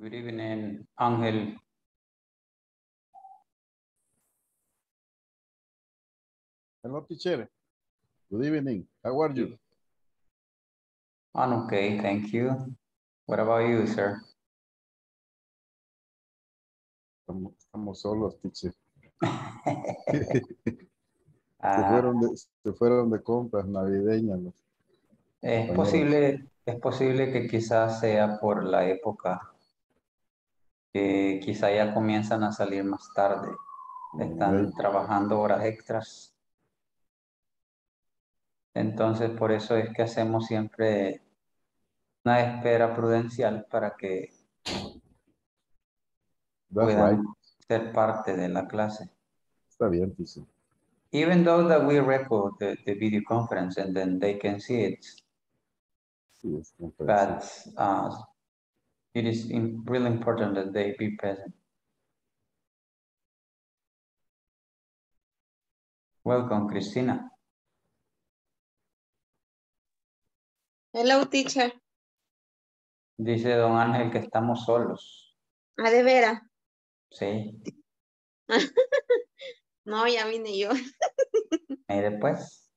Good evening, Ángel. Hello, teacher. Good evening. How are you? I'm okay, thank you. What about you, sir? Estamos solos, teacher. Se fueron de compras navideñas. Es posible que quizás sea por la época. Quizá ya comienzan a salir más tarde. Están trabajando horas extras. Entonces, por eso es que hacemos siempre una espera prudencial para que puedan ser parte de la clase. Está bien, dice. Even though that we record the video conference and then they can see it. Sí, but it is really important that they be present. Welcome, Cristina. Hello, teacher. Dice don Ángel que estamos solos. ¿Ah, de veras? Sí. No, ya vine yo. ¿Mire pues?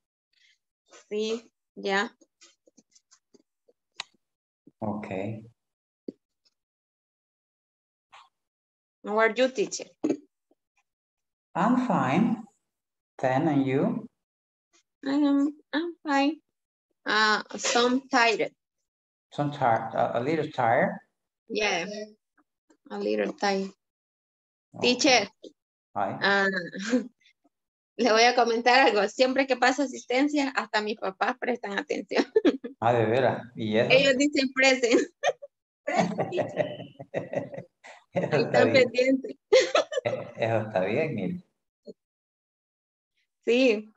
Sí, ya. Ok. How are you, teacher? I'm fine. Then, and you? I'm fine. Some tired. Some tired, a little tired? Yeah, a little tired. Okay. Teacher. Hi. Le voy a comentar algo. Siempre que paso asistencia, hasta mis papás prestan atención. Ah, de veras. ¿Y eso? Ellos dicen present. Están pendientes. Eso está bien, mire. Sí.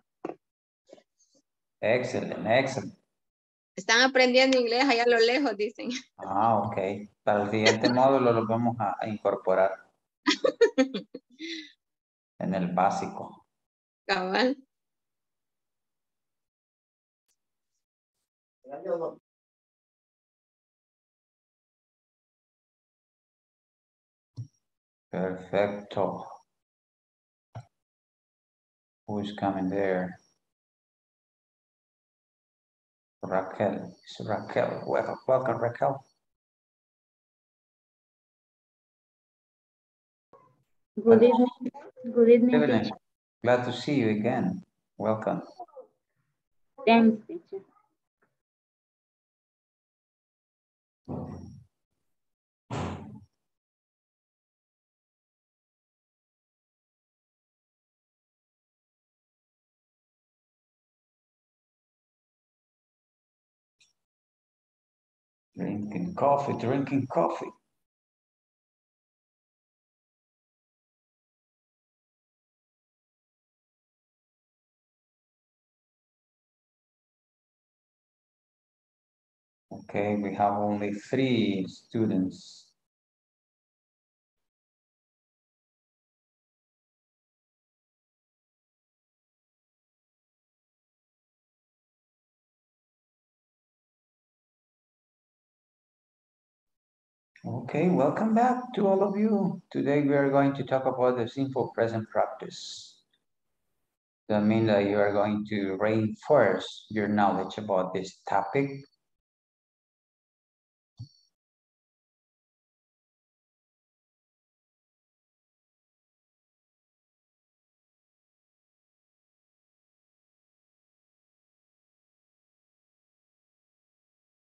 Excelente, excelente. Están aprendiendo inglés allá a lo lejos, dicen. Ah, ok. Para el siguiente módulo lo vamos a incorporar. En el básico. Cabal. Perfecto. Who's coming there? Raquel. It's Raquel. Welcome, Raquel. Good evening. Good evening. Good evening. Glad to see you again. Welcome. Thanks, teacher. Drinking coffee, drinking coffee. Okay, we have only 3 students. Okay, welcome back to all of you. Today we are going to talk about the simple present practice. That means that you are going to reinforce your knowledge about this topic.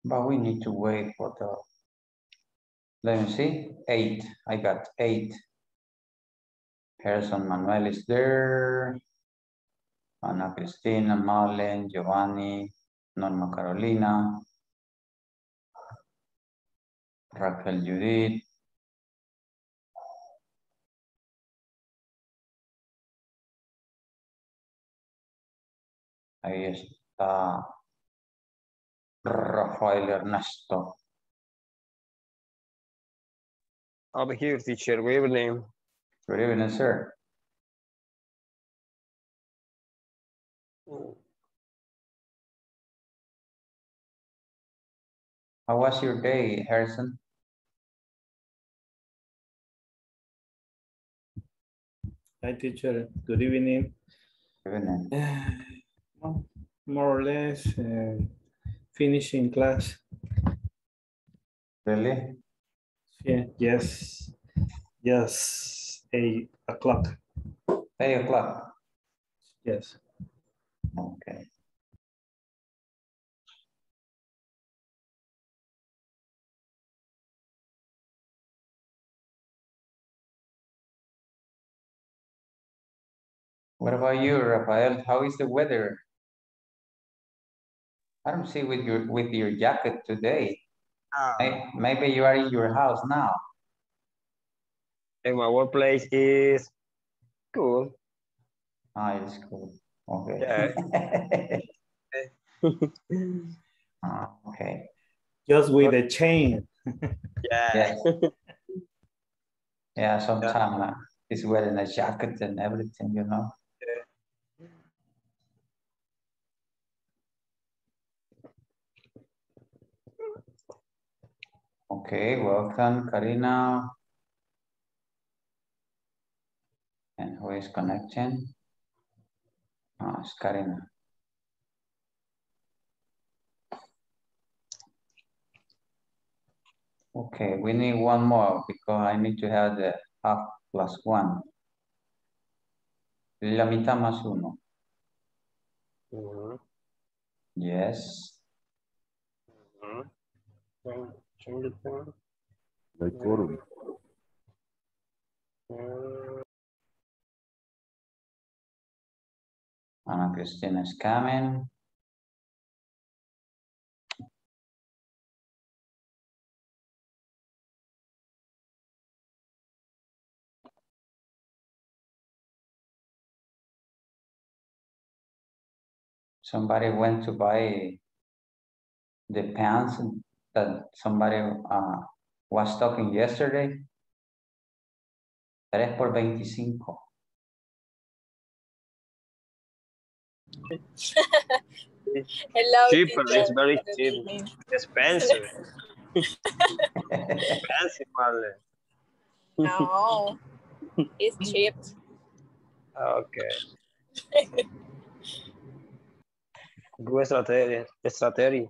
But we need to wait for the... Let me see, 8. I got 8. Gerson Manuel is there. Ana Cristina, Marlene, Giovanni, Norma Carolina, Raquel Judith, ahí está Rafael Ernesto. I'm here, teacher. Good evening. Good evening, sir. How was your day, Harrison? Hi, teacher. Good evening. Good evening. More or less finishing class. Really? Yeah. Yes. Yes. 8 o'clock. 8 o'clock. Yes. Okay. What about you, Rafael? How is the weather? I don't see with your jacket today. Maybe you are in your house now. And my workplace is cool. Ah, it's cool. Okay. Yeah. Okay. Just with a chain. Yeah. Yeah, sometimes it's wearing a jacket and everything, you know. Okay, welcome, Karina. And who is connecting? Oh, it's Karina. Okay, we need one more because I need to have the half plus one. La mitad más uno. Mm-hmm. Yes. Mm-hmm. Okay. Like quorum. Ana Cristina is coming. Somebody went to buy the pants and that somebody was talking yesterday. 3 por 25. Hello. Cheap, it's very cheap. Expensive. Expensive, Marlene. No, it's cheap. Okay. Good strategy.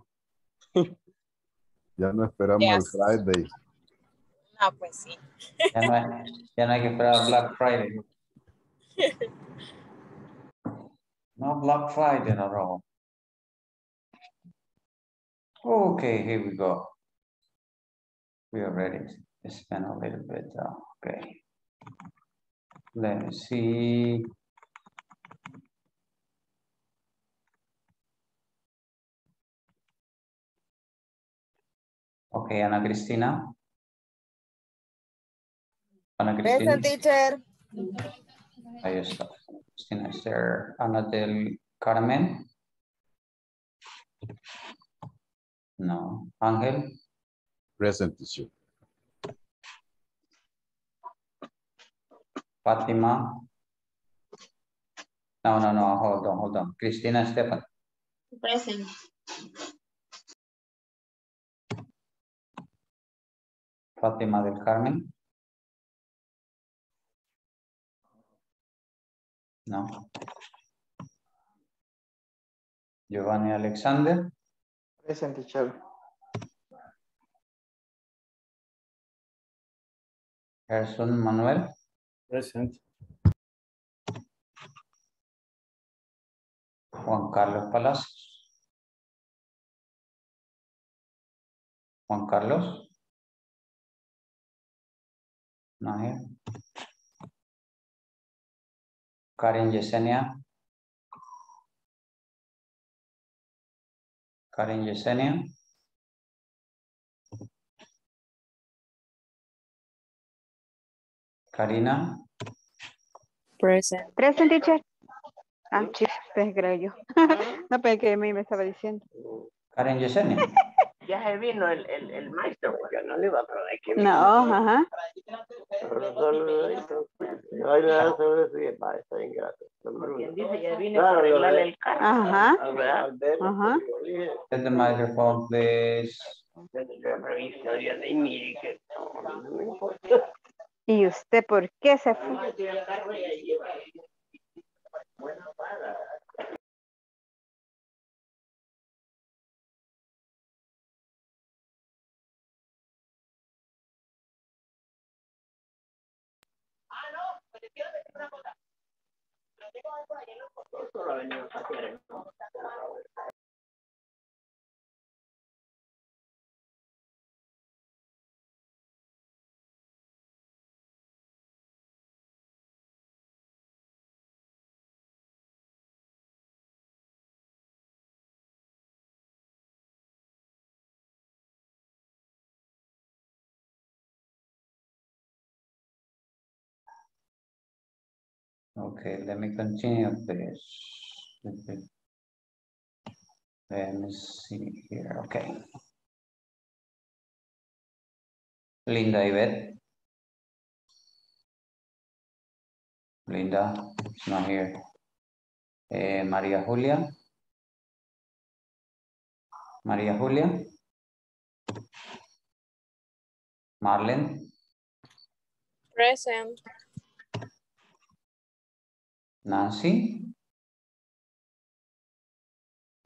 Ya no esperamos el Friday. No, pues sí. Ya no hay que esperar Black Friday. No Black Friday in a row. Okay, here we go. We already spent a little bit. Okay. Let me see. Okay, Ana Cristina. Ana Cristina. Present, teacher. Ahí está. Cristina is there. Ana del Carmen. No. Ángel. Present, teacher. Fátima. No. Hold on. Cristina Estefan. Present. Fátima del Carmen. No. Giovanni Alexander. Present, teacher. Gerson Manuel. Present. Juan Carlos Palacios. Juan Carlos. Not here. Karen Yesenia. Karen Yesenia. Karina. Present. Present, teacher. Ah, chistes, creo yo. No pensé que me estaba diciendo. Karen Yesenia. Ya se vino el maestro, porque no le iba a probar que... No, ajá. Pero solo eso. Yo le da sobre si el maestro es ingrato. Quien dice, ya vino para arreglarle el carro. Ajá. Ajá. Send the microphone, please. Yo he visto, yo le mire que no me importa. ¿Y usted por qué se fue? Okay, let me continue this. Let me see here. Okay. Linda Ivette. Linda, it's not here. Maria Julia. Maria Julia. Marlene. Present. Nancy.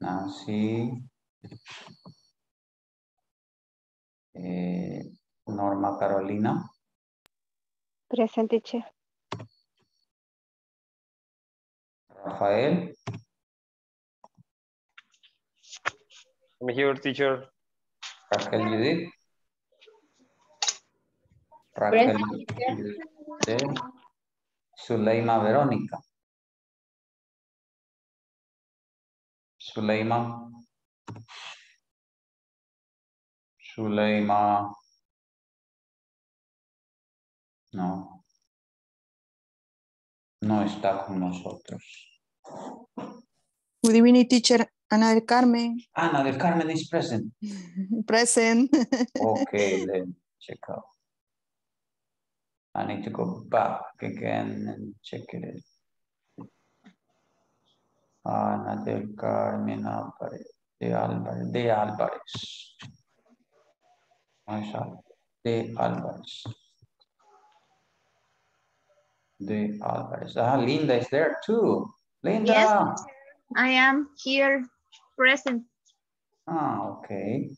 Nancy. Norma Carolina. Present, teacher. Rafael. I'm here, teacher. Raquel Judith. Raquel Judith. Suleima Veronica. Suleyma, no está con nosotros. Good evening, teacher. Ana del Carmen. Ana del Carmen is present. Present. Okay, then check out. I need to go back again and check it out. Ana del Carmen de Álvarez. De Álvarez. Ah, Linda is there too. Linda. Yes, I am here, present. Ah, okay.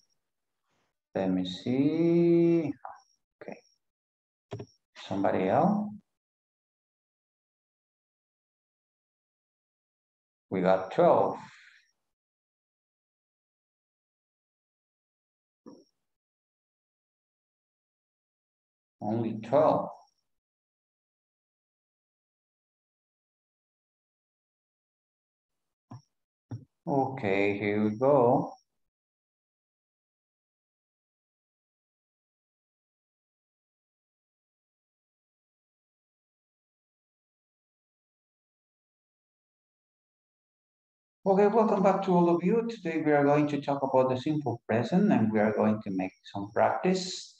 Let me see. Okay. Somebody else? We got 12. Only 12. Okay, here we go. Okay, welcome back to all of you. Today we are going to talk about the simple present, and we are going to make some practice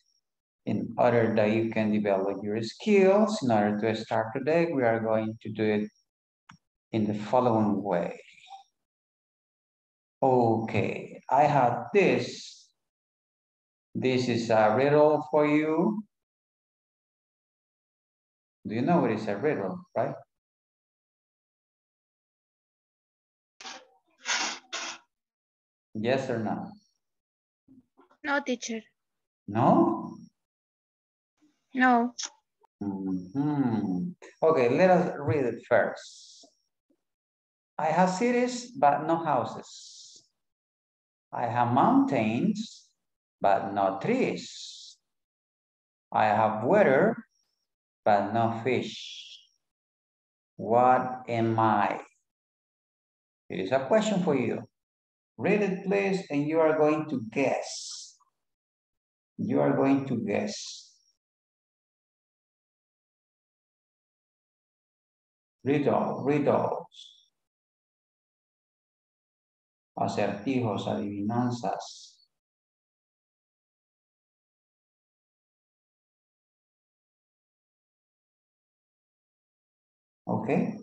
in order that you can develop your skills. In order to start today, we are going to do it in the following way. Okay, I have this. This is a riddle for you. Do you know what is a riddle, right? Yes or no? No, teacher. No? No. Mm-hmm. Okay, let us read it first. I have cities, but no houses. I have mountains, but no trees. I have water, but no fish. What am I? It is a question for you. Read it, please, and you are going to guess. You are going to guess. Riddles. Acertijos, adivinanzas. Okay.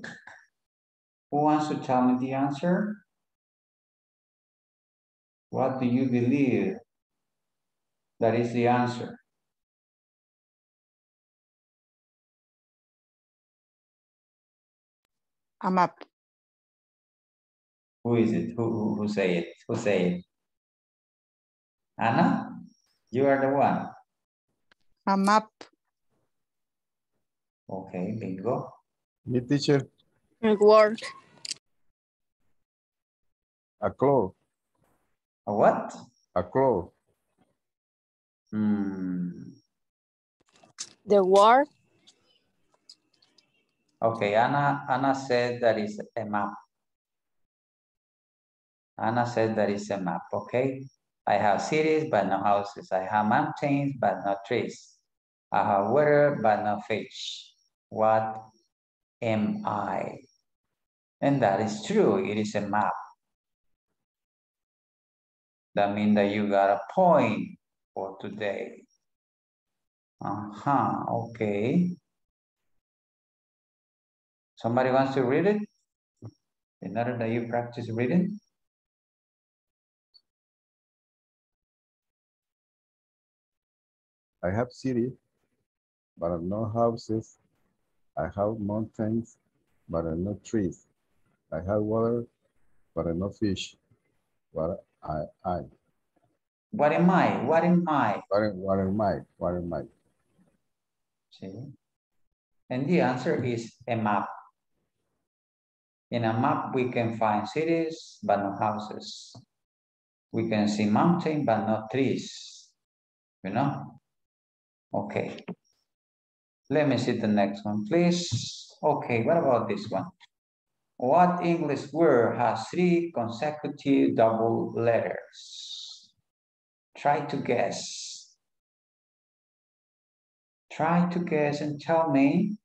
Who wants to tell me the answer? What do you believe that is the answer? a map. Who is it? Who say it? Who say it? Anna, you are the one. A map. Okay, bingo. The teacher. A word. A claw. A what? A claw. The word. Okay, Anna said that is a map. Anna said that is a map. Okay. I have cities, but no houses. I have mountains, but no trees. I have water, but no fish. What am I? And that is true. It is a map. That means that you got a point for today. Okay. Somebody wants to read it? In order that you practice reading? I have cities, but I have no houses. I have mountains, but I have no trees. I have water, but I have no fish. What I. What am I? What am I? What am I? What am I? See? And the answer is a map. In a map, we can find cities, but no houses. We can see mountains, but no trees. You know? Okay, let me see the next one, please. Okay, what about this one? What English word has 3 consecutive double letters? Try to guess. Try to guess and tell me.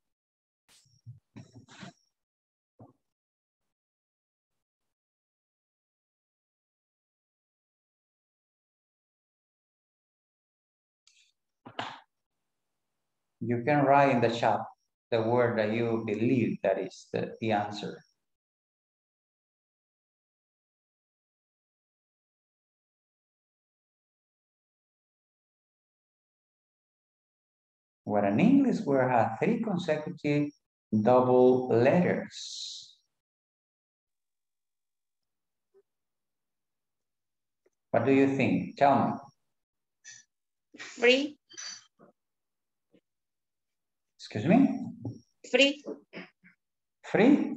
You can write in the chat the word that you believe that is the answer. What an English word has 3 consecutive double letters. What do you think? Tell me. Free. Excuse me? Free. Free?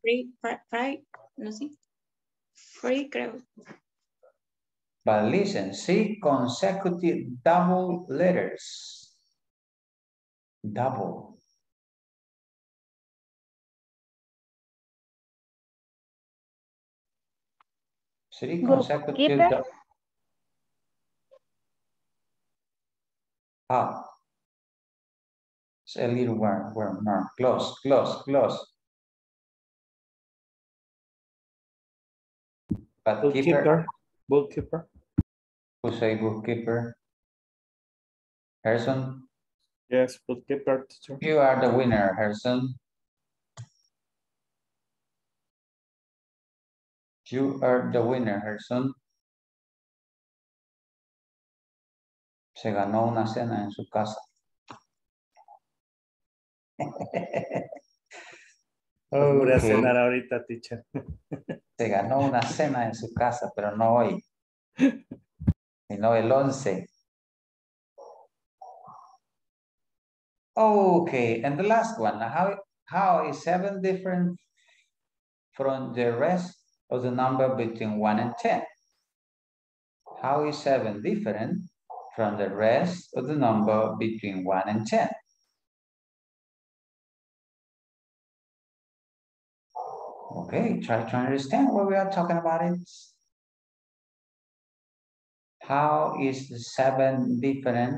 Free, right? Nothing. Free, creo. But listen, 3 consecutive double letters. Double. Three consecutive double. Ah. A little more. Close, close, close. But bookkeeper. Bookkeeper. Who say bookkeeper? Harrison? Yes, bookkeeper. Teacher. You are the winner, Harrison. You are the winner, Harrison. Se ganó una cena en su casa. Voy a cenar ahorita, teacher. Se ganó una cena en su casa, pero no hoy, sino el 11. Okay, and the last one. How is 7 different from the rest of the number between 1 and 10? How is 7 different from the rest of the number between 1 and 10? Okay, try to understand what we are talking about it. How is the 7 different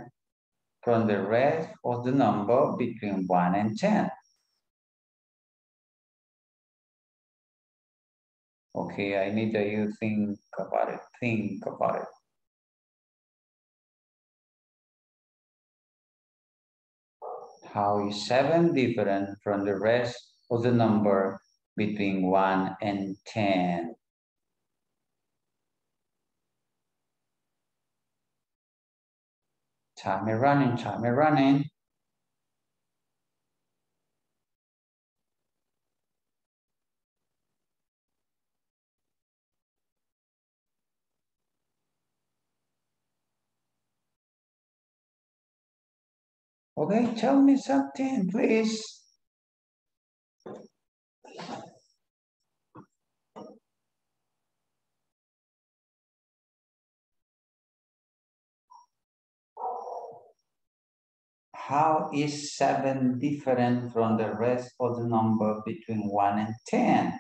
from the rest of the number between 1 and 10? Okay, I need that you think about it. Think about it. How is 7 different from the rest of the number between 1 and 10. Time is running, time is running. Okay, tell me something, please. How is 7 different from the rest of the number between 1 and 10?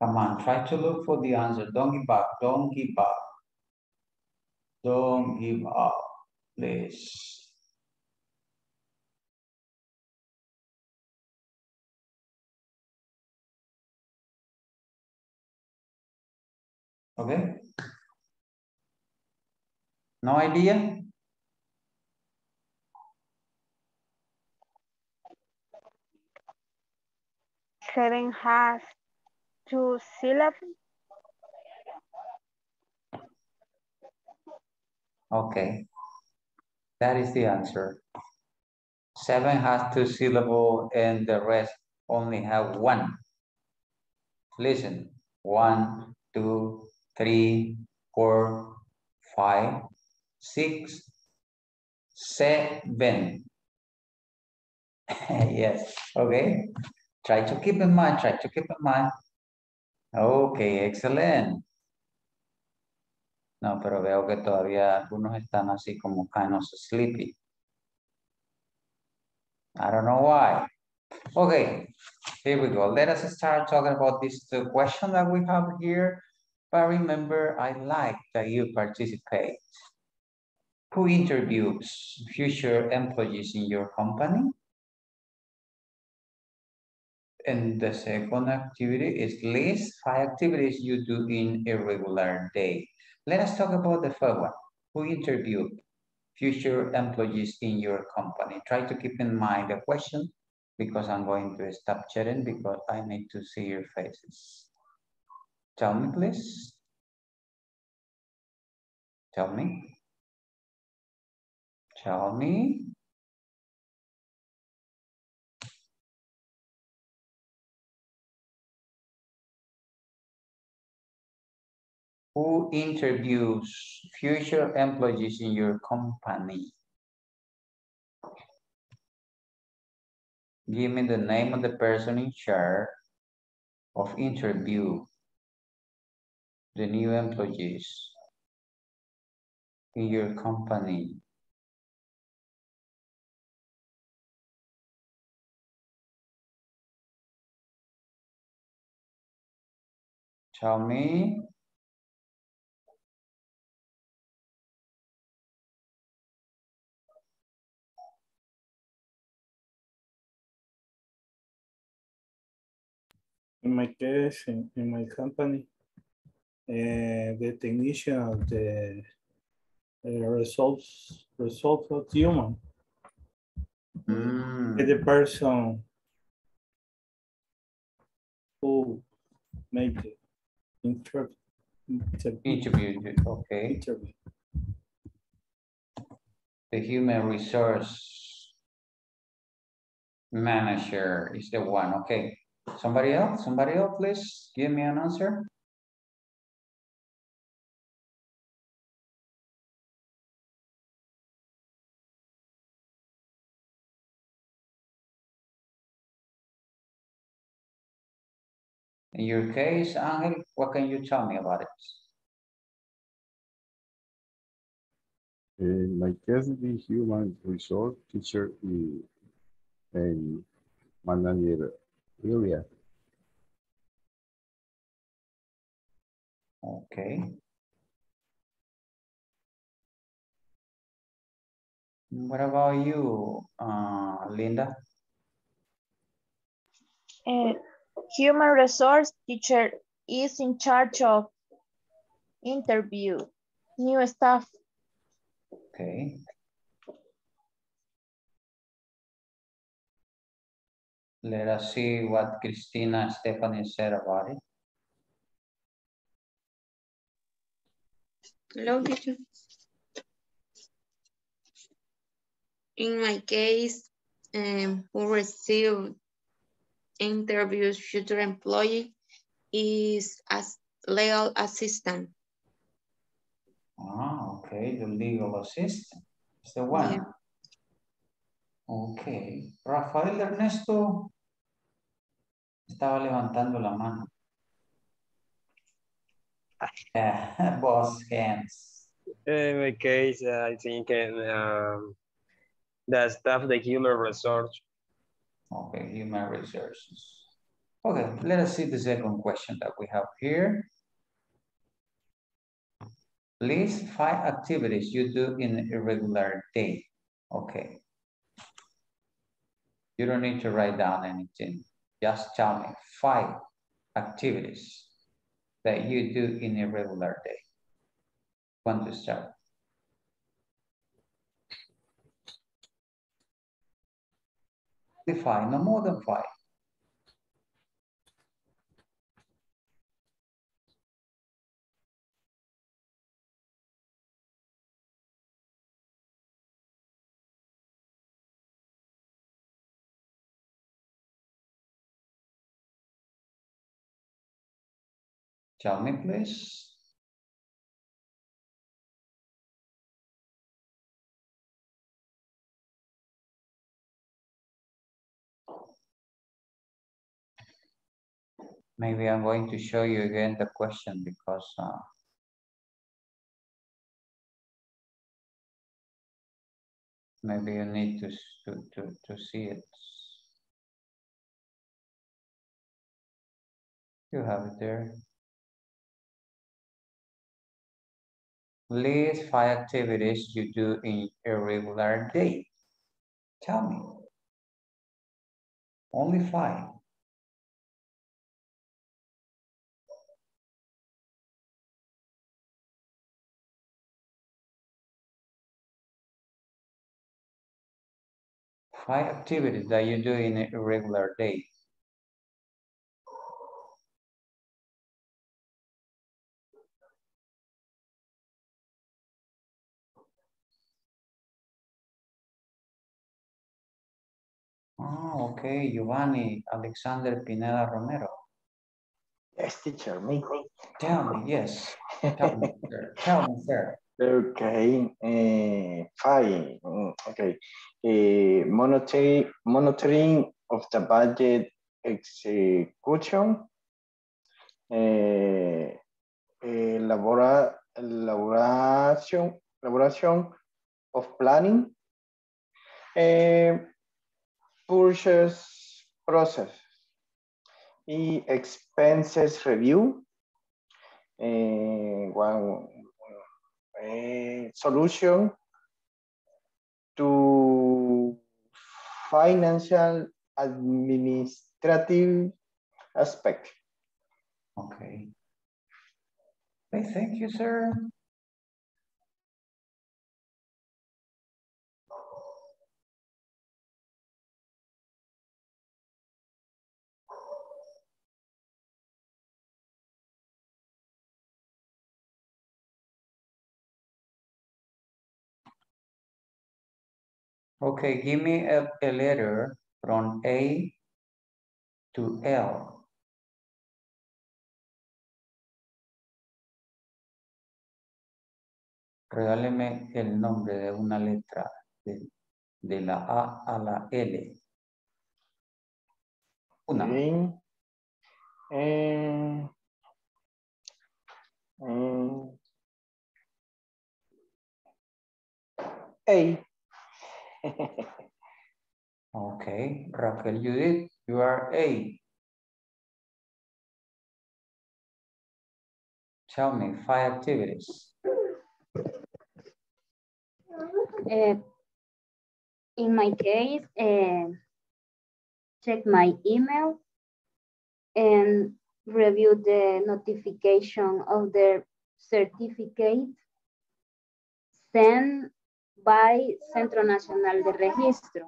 Come on, try to look for the answer. Don't give up, don't give up. Don't give up, please. Okay. No idea? Seven has 2 syllables. Okay. That is the answer. 7 has 2 syllables and the rest only have 1. Listen. 1, 2, 3, 4, 5, 6, 7. Yes, okay. Try to keep in mind, try to keep in mind. Okay, excellent. No, pero veo que todavía algunos están así como kind of sleepy. I don't know why. Okay, here we go. Let us start talking about this question that we have here. But remember, I like that you participate. Who interviews future employees in your company? And the second activity is list 5 activities you do in a regular day. Let us talk about the first one. Who interviewed future employees in your company? Try to keep in mind the question because I'm going to stop chatting because I need to see your faces. Tell me, please. Tell me. Tell me. Who interviews future employees in your company? Give me the name of the person in charge of interview. The new employees in your company. Tell me. In my case, in my company, the technician of the results of the human. The person who made the interview. Okay. Interview. The human resource manager is the one. Okay. Somebody else, please give me an answer. In your case, Ángel, what can you tell me about it? In my case, the human resource teacher and manager area. Okay. What about you, Linda? Human resource teacher is in charge of interview new staff. Okay. Let us see what Cristina and Stephanie said about it. Hello, teacher. In my case, who received interviews future employee is as legal assistant. Ah, okay, the legal assistant is the one. Yeah. Okay, Rafael Ernesto estaba levantando la mano. Both hands. In my case, I think the staff, the human resource. Okay, human resources. Okay, let us see the second question that we have here. List 5 activities you do in an irregular day. Okay. You don't need to write down anything. Just tell me 5 activities that you do in a regular day. Want to start? Define, no more than 5. Tell me, please. Maybe I'm going to show you again the question because maybe you need to see it. You have it there. List 5 activities you do in a regular day. Tell me. Only 5. Five activities that you do in a regular day. Oh, okay, Giovanni Alexander Pineda Romero. Yes, teacher, me. Tell me, yes. Tell me, sir. Tell me, sir. Okay, fine. Okay, monitoring of the budget execution, elaboration of planning, purchase process, expenses review, solution to financial administrative aspect. Okay. Okay, thank you, sir. Okay, give me a letter from A to L. Regáleme el nombre de una letra, de la A a la L. Una. Okay. A. Okay, Raquel Judith, you are A. Tell me 5 activities. In my case, check my email and review the notification of the certificate sent by Centro Nacional de Registro.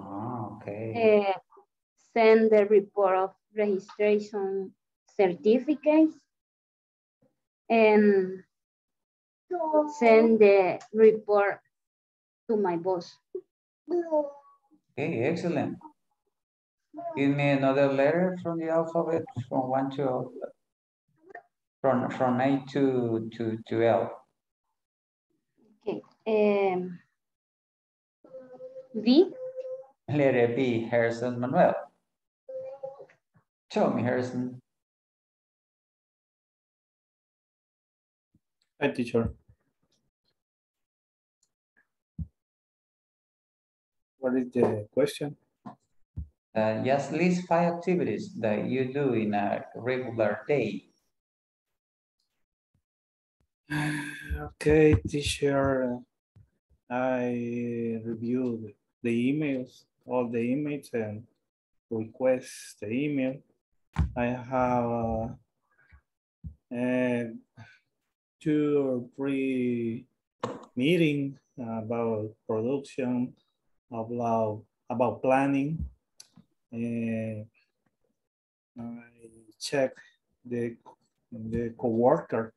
Ah, okay. Send the report of registration certificates and send the report to my boss. Okay, excellent. Give me another letter from the alphabet from 1 to from A to L. Okay. V. Letter B, Harrison Manuel. Show me, Harrison. Hi, teacher. What is the question? Just list 5 activities that you do in a regular day. Okay, teacher. I reviewed the emails, all the emails and request the email. I have 2 or 3 meetings about production, about planning. And I check the co-worker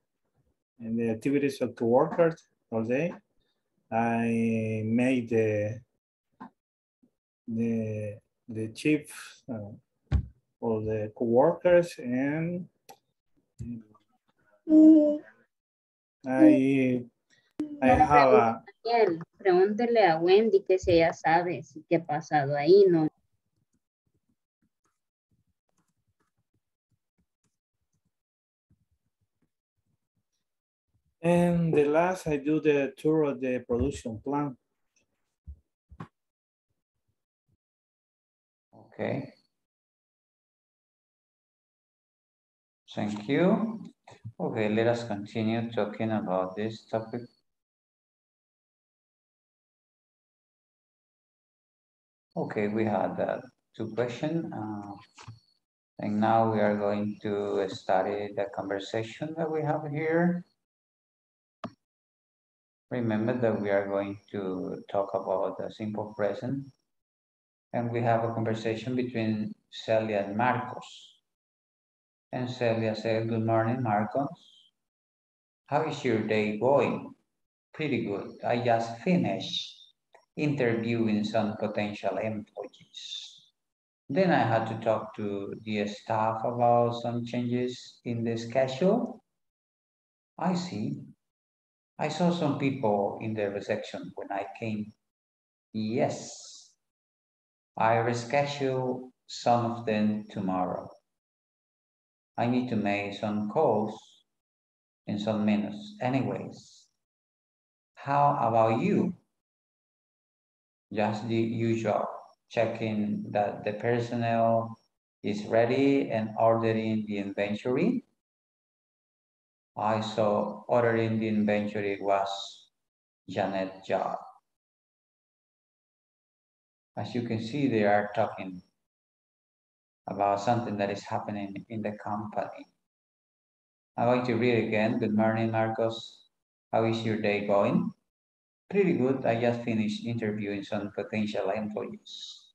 and the activities of co-workers all day. I made the chief for the co-workers, and I have a... Pregúntele a Wendy que si ella sabe si qué ha pasado ahí, ¿no? And the last, I do the tour of the production plan. Okay. Thank you. Okay, let us continue talking about this topic. Okay, we had 2 questions. And now we are going to study the conversation that we have here. Remember that we are going to talk about the simple present, and we have a conversation between Celia and Marcos. And Celia said, good morning, Marcos. How is your day going? Pretty good. I just finished interviewing some potential employees. Then I had to talk to the staff about some changes in the schedule. I see. I saw some people in the reception when I came. Yes, I reschedule some of them tomorrow. I need to make some calls in some minutes. Anyways, how about you? Just the usual, checking that the personnel is ready and ordering the inventory. I saw ordering the inventory was Janet's job. As you can see, they are talking about something that is happening in the company. I'm going to read again. Good morning, Marcos. How is your day going? Pretty good. I just finished interviewing some potential employees.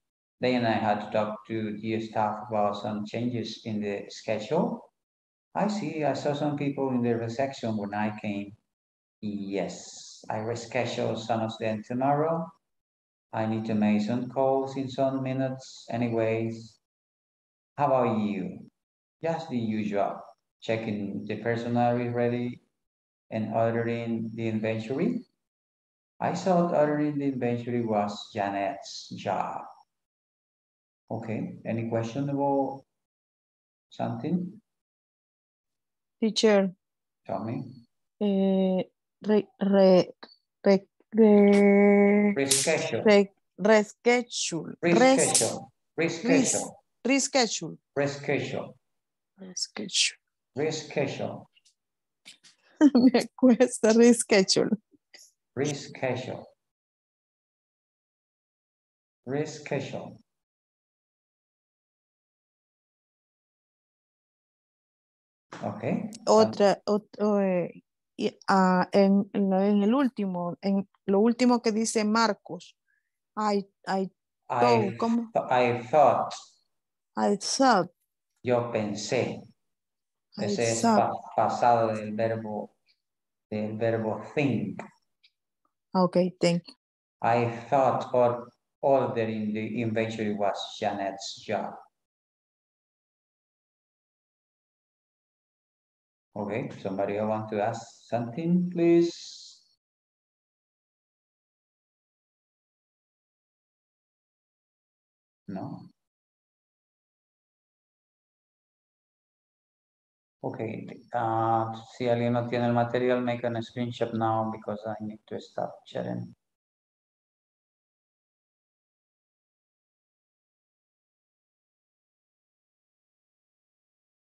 Then I had to talk to the staff about some changes in the schedule. I see, I saw some people in the reception when I came. Yes, I rescheduled some of them tomorrow. I need to make some calls in some minutes. Anyways, how about you? Just the usual, checking the personnel is ready and ordering the inventory. I thought ordering the inventory was Janet's job. Okay, any question about something? Teacher, tell me. Reschedule. Me cuesta reschedule. Reschedule. Okay. En el último, en lo último que dice Marcos, I thought. Yo pensé. Ese es pasado del verbo think. Okay, thank you. I thought ordering the inventory was Janet's job. Okay, somebody wants to ask something, please. No. Okay, si alguien no tiene el material, make a screenshot now because I need to stop sharing.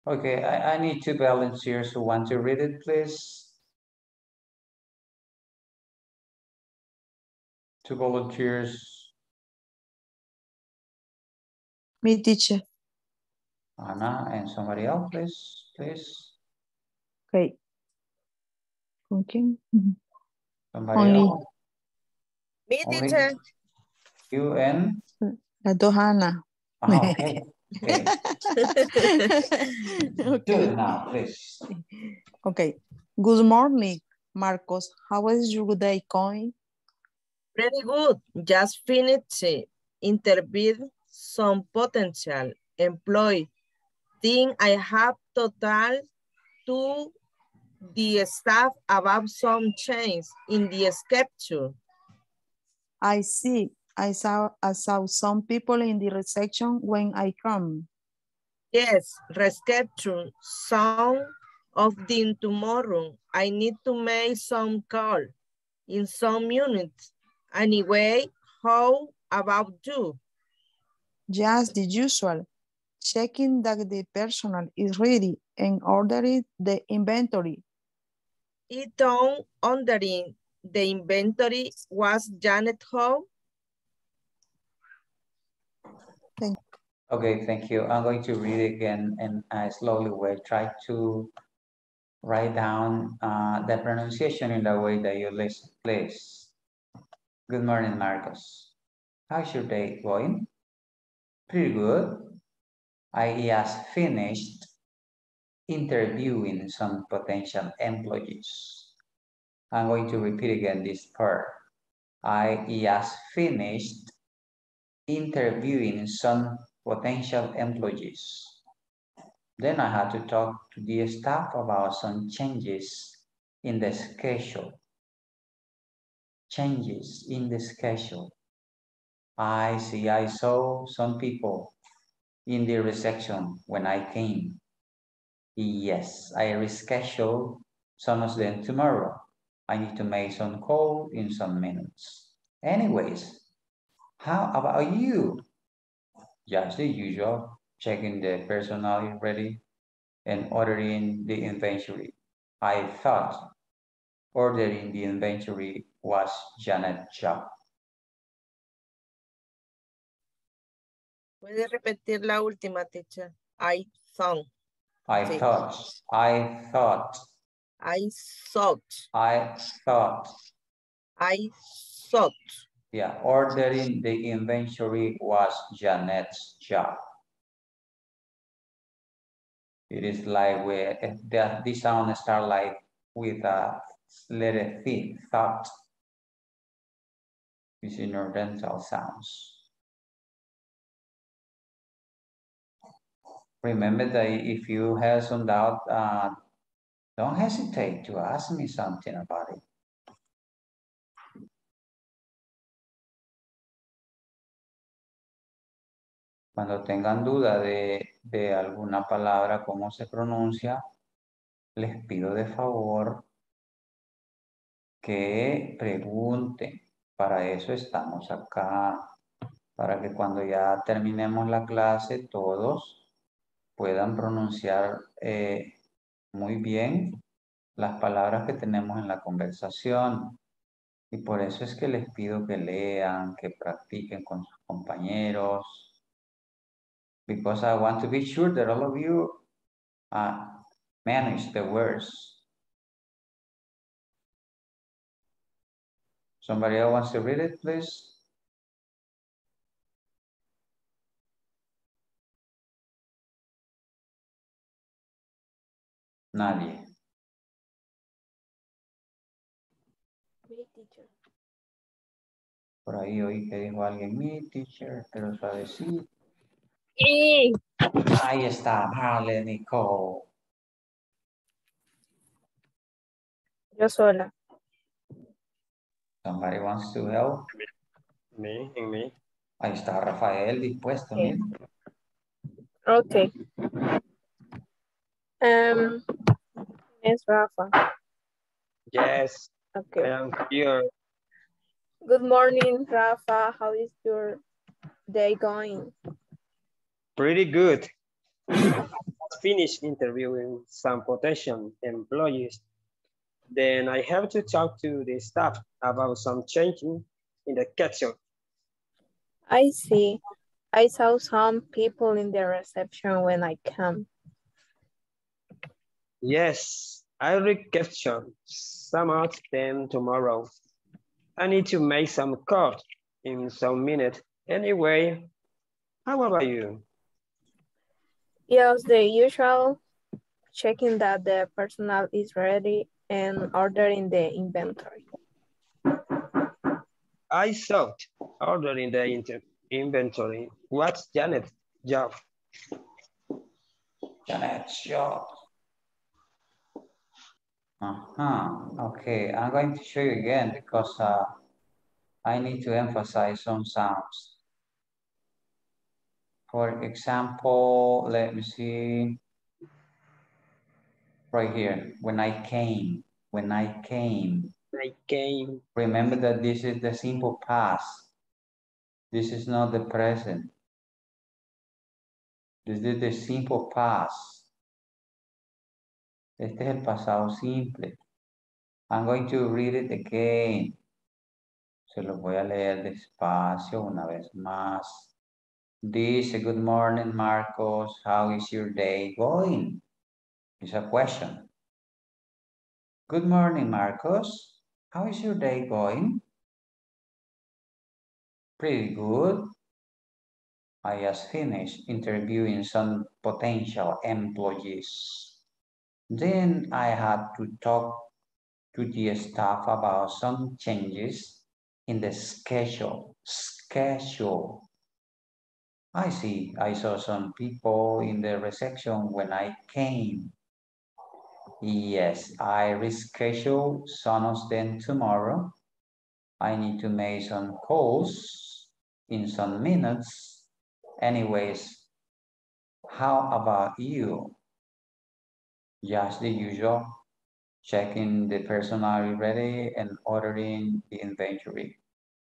Okay, I need two volunteers who want to read it, please. Two volunteers. Me, teacher. Ana and somebody else, please. Okay. Okay. Somebody Only. Else. Me, teacher. You and? Dohana. Oh, okay. Okay. Okay. Do it now, please. Okay. Good morning, Marcos. How is your day going? Pretty good. Just finished interviewed some potential employee. Think I have total to the staff about some change in the schedule. I see. I saw some people in the reception when I come. Yes, reschedule some of the tomorrow. I need to make some call in some units. Anyway, how about you? Just the usual, checking that the personnel is ready and ordering the inventory. It on ordering the inventory was Janet home. Okay, thank you. I'm going to read again and I slowly will try to write down the pronunciation in the way that you listen, please. Good morning, Marcos. How's your day going? Pretty good. I just finished interviewing some potential employees. I'm going to repeat again this part. I just finished interviewing some potential employees. Then I had to talk to the staff about some changes in the schedule. Changes in the schedule. I see, I saw some people in the reception when I came. Yes, I rescheduled some of them tomorrow. I need to make some call in some minutes. Anyways, how about you? Just the usual, checking the personnel ready and ordering the inventory. I thought ordering the inventory was Janet's job. Puede repetir la última, teacher. I thought. I thought. I thought. I thought. I thought. I thought. Yeah, ordering the inventory was Janet's job. It is like where this sound starts like with a letter T, thought. These inner dental sounds. Remember that if you have some doubt, don't hesitate to ask me something about it. Cuando tengan duda de alguna palabra, cómo se pronuncia, les pido de favor que pregunten. Para eso estamos acá, para que cuando ya terminemos la clase todos puedan pronunciar muy bien las palabras que tenemos en la conversación. Y por eso es que les pido que lean, que practiquen con sus compañeros. Because I want to be sure that all of you manage the words. Somebody else wants to read it, please. Nadia. Me, teacher. Por ahí oí que dijo alguien, me, teacher, pero suavecito. Ahí está, Marlene Nicole. Yo sola. Somebody wants to help? Me, and me. Ahí está Rafael dispuesto. Okay. Okay. Miss Rafa. Yes. Okay. I am here. Good morning, Rafa. How is your day going? Pretty good. Finished interviewing some potential employees. Then I have to talk to the staff about some changing in the kitchen. I see. I saw some people in the reception when I came. Yes, I will capture some of them tomorrow. I need to make some calls in some minutes. Anyway, how about you? Yes, the usual, checking that the personnel is ready and ordering the inventory. I thought ordering the inventory. What's Janet's job? Janet's job. Okay, I'm going to show you again because I need to emphasize some sounds. For example, let me see. Right here, when I came, when I came. I came. Remember that this is the simple past. This is not the present. This is the simple past. Este es el pasado simple. I'm going to read it again. Se lo voy a leer despacio una vez más. Dice, good morning, Marcos. How is your day going? It's a question. Good morning, Marcos. How is your day going? Pretty good. I just finished interviewing some potential employees. Then I had to talk to the staff about some changes in the schedule. Schedule. I see. I saw some people in the reception when I came. Yes, I reschedule some of them tomorrow. I need to make some calls in some minutes. Anyways, how about you? Just the usual, checking the personnel ready and ordering the inventory.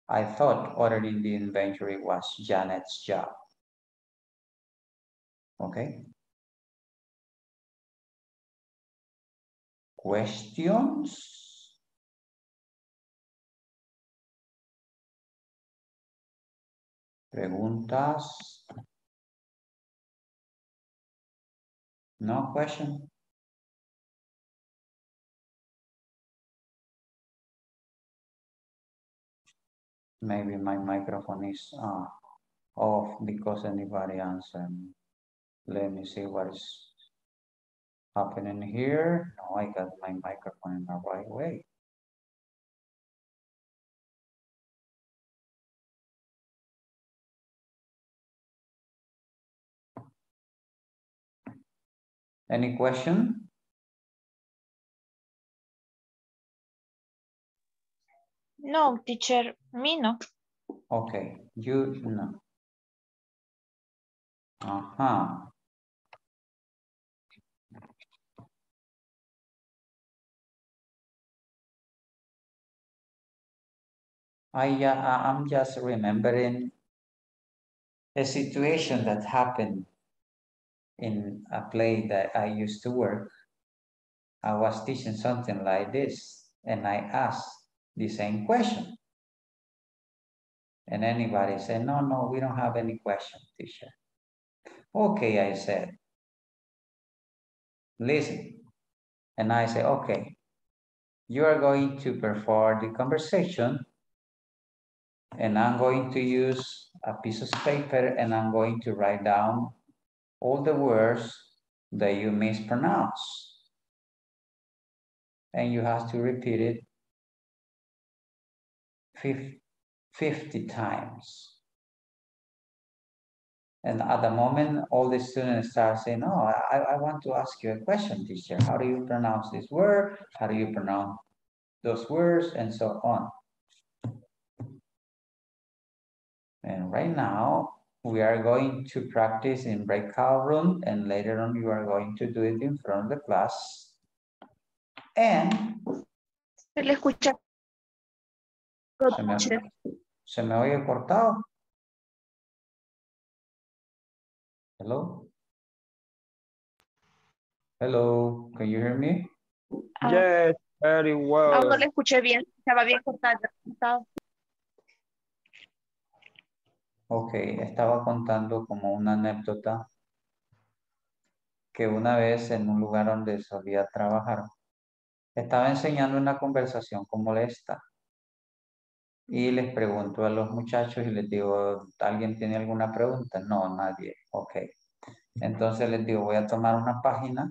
I thought ordering the inventory was Janet's job. Okay. Questions? Preguntas. No question. Maybe my microphone is off because anybody answered. Let me see what is happening here. No, I got my microphone in the right way. Any question? No, teacher, me no. Okay, you no. I'm just remembering a situation that happened in a play that I used to work. I was teaching something like this, and I asked the same question. And anybody said, no, we don't have any question, teacher. Okay, I said, listen. And I said, okay, you are going to perform the conversation, and I'm going to use a piece of paper, and I'm going to write down all the words that you mispronounce. And you have to repeat it 50 times. And at the moment, all the students start saying, oh, I want to ask you a question, teacher. How do you pronounce this word? How do you pronounce those words, and so on. And right now, we are going to practice in breakout room, and later on you are going to do it in front of the class. And ¿Se me oye cortado? Hello? Hello, can you hear me? Yes, very well. No, no le escuché bien, estaba bien cortado. Ok, estaba contando como una anécdota que una vez en un lugar donde solía trabajar, estaba enseñando una conversación como esta. Y les pregunto a los muchachos y les digo, ¿alguien tiene alguna pregunta? No, nadie. Ok. Entonces les digo, voy a tomar una página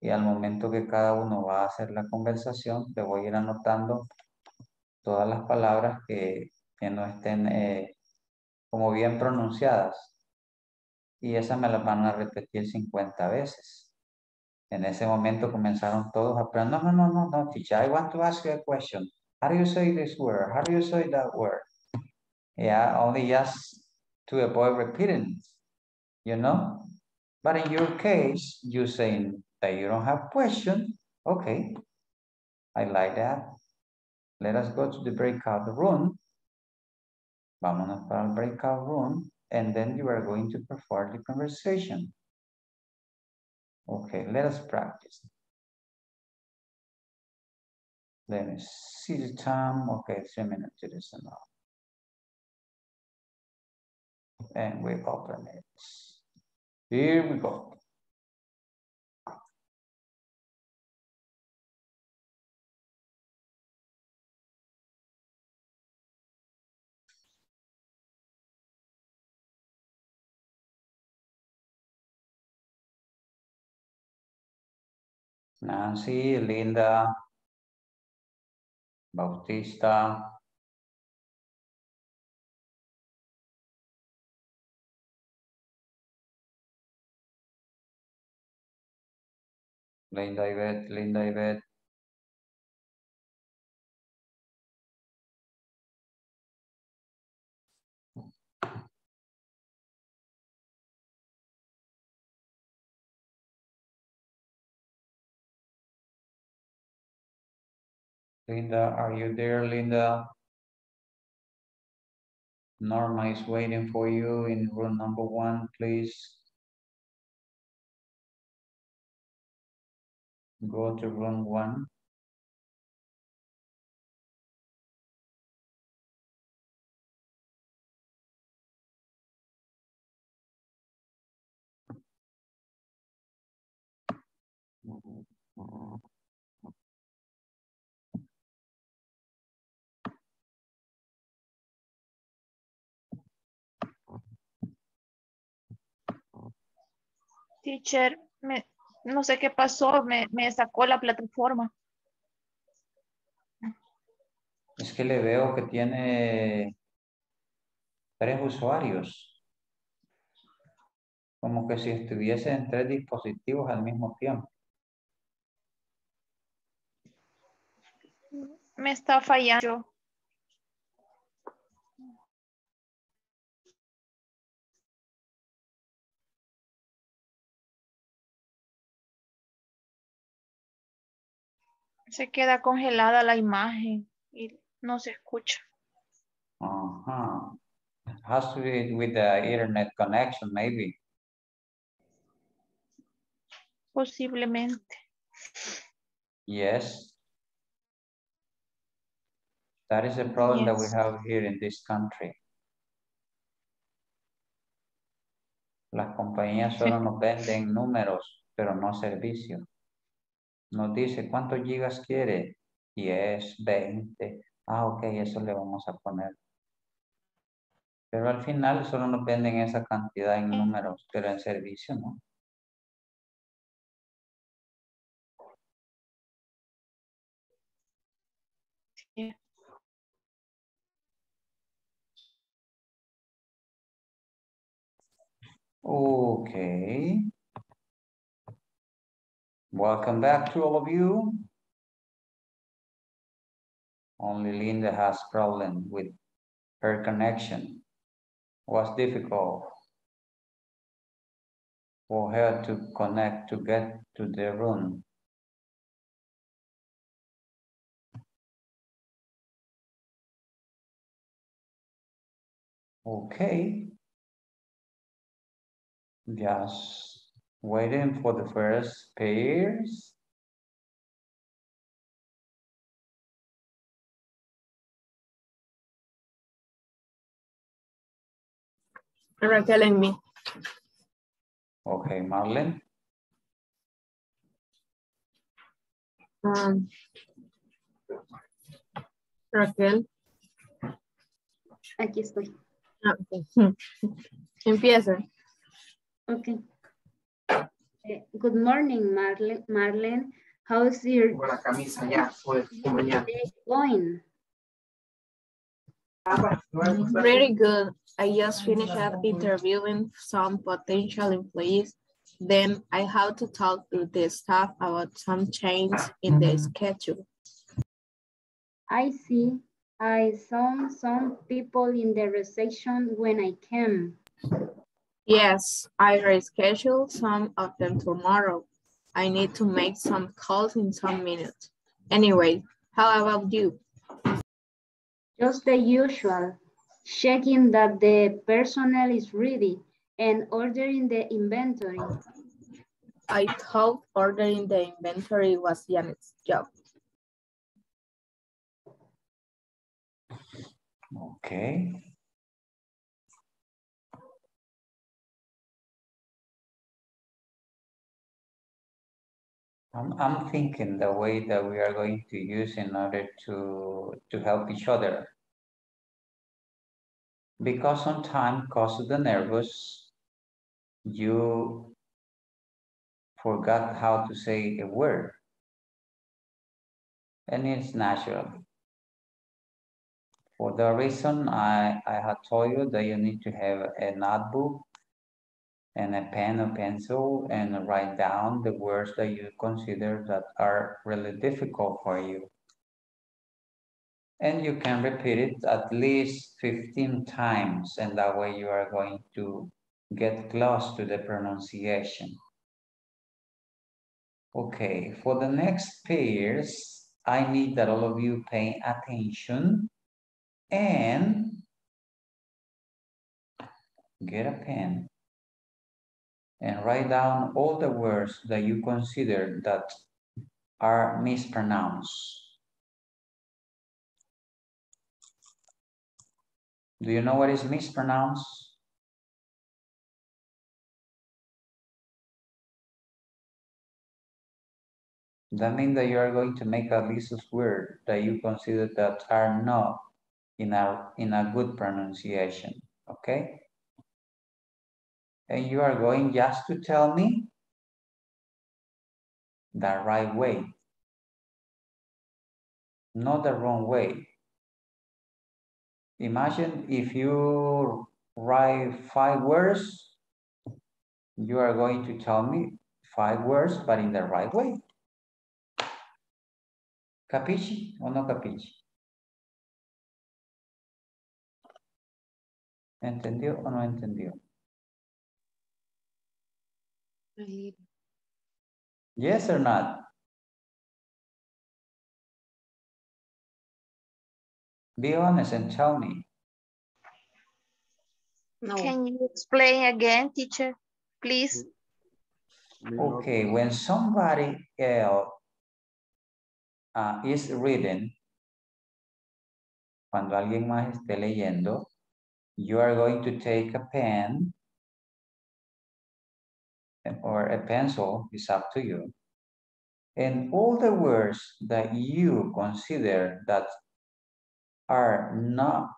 y al momento que cada uno va a hacer la conversación, le voy a ir anotando todas las palabras que no estén... como bien pronunciadas, y esas me las van a repetir 50 veces. En ese momento comenzaron todos a preguntar, no, teacher, I want to ask you a question. How do you say this word? How do you say that word? Yeah, only just to avoid repeating, you know? But in your case, you saying that you don't have question, okay, I like that. Let us go to the breakout room. Vámonos para el breakout room, and then you are going to perform the conversation. Okay, let us practice. Let me see the time. Okay, 3 minutes, it is enough. And we open it. Here we go. Nancy, Linda, Bautista, Linda Ivette, Linda, are you there, Linda? Norma is waiting for you in room number 1, please. Go to room 1. Teacher, no sé qué pasó, me sacó la plataforma. Es que le veo que tiene 3 usuarios. Como que si estuviese en 3 dispositivos al mismo tiempo. Me está fallando. Se queda congelada la imagen y no se escucha. Uh-huh. Has to do with the internet connection, maybe. Posiblemente. Yes. That is a problem that we have here in this country. Las compañías solo nos venden números, pero no servicios. Nos dice, ¿cuántos gigas quiere? 10, 20. Ah, ok, eso le vamos a poner. Pero al final solo nos venden esa cantidad en números, pero en servicio, ¿no? Sí. Ok. Welcome back to all of you. Only Linda has problem with her connection. Was difficult for her to connect to get to the room. Okay. Just waiting for the first pairs. Raquel and me. Okay, Marlene. Raquel. Aquí estoy. Okay. Empieza. Okay. Good morning, Marlene. Marlene, how's your day going? Very good. I just finished up interviewing some potential employees. Then I have to talk to the staff about some change in the schedule. I see. I saw some people in the reception when I came. Yes, I rescheduled some of them tomorrow. I need to make some calls in some minutes. Anyway, how about you? Just the usual, checking that the personnel is ready and ordering the inventory. I thought ordering the inventory was Janet's job. Okay. I'm thinking the way that we are going to use in order to help each other. Because sometimes, because of the nervous, you forgot how to say a word. And it's natural. For the reason I had told you that you need to have a notebook and a pen or pencil and write down the words that you consider that are really difficult for you. And you can repeat it at least 15 times, and that way you are going to get close to the pronunciation. Okay, for the next pairs, I need that all of you pay attention and get a pen and write down all the words that you consider that are mispronounced. Do you know what is mispronounced? That means that you are going to make a list of words that you consider that are not in a good pronunciation, okay? And you are going just to tell me the right way, not the wrong way. Imagine if you write 5 words, you are going to tell me 5 words, but in the right way. Capisci or no capisci? ¿Entendió o no entendió? Yes or not? Be honest and tell me. No. Can you explain again, teacher, please? Okay, when somebody else is reading, cuando alguien más esté leyendo, you are going to take a pen or a pencil, it's up to you. And all the words that you consider that are not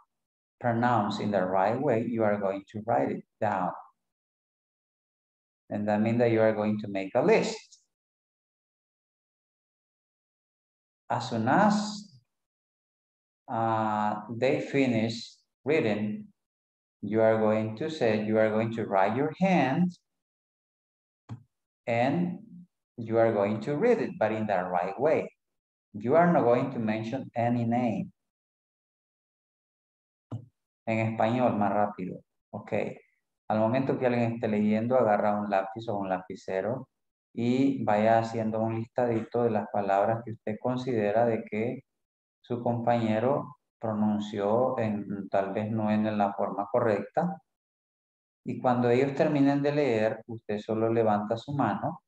pronounced in the right way, you are going to write it down. And that means that you are going to make a list. As soon as they finish reading, you are going to say, you are going to write your hand and you are going to read it, but in the right way. You are not going to mention any name. en español más rápido. Ok. Al momento que alguien esté leyendo, agarra un lápiz o un lapicero y vaya haciendo un listadito de las palabras que usted considera de que su compañero pronunció en, tal vez no en la forma correcta. Y cuando ellos terminen de leer, usted solo levanta su mano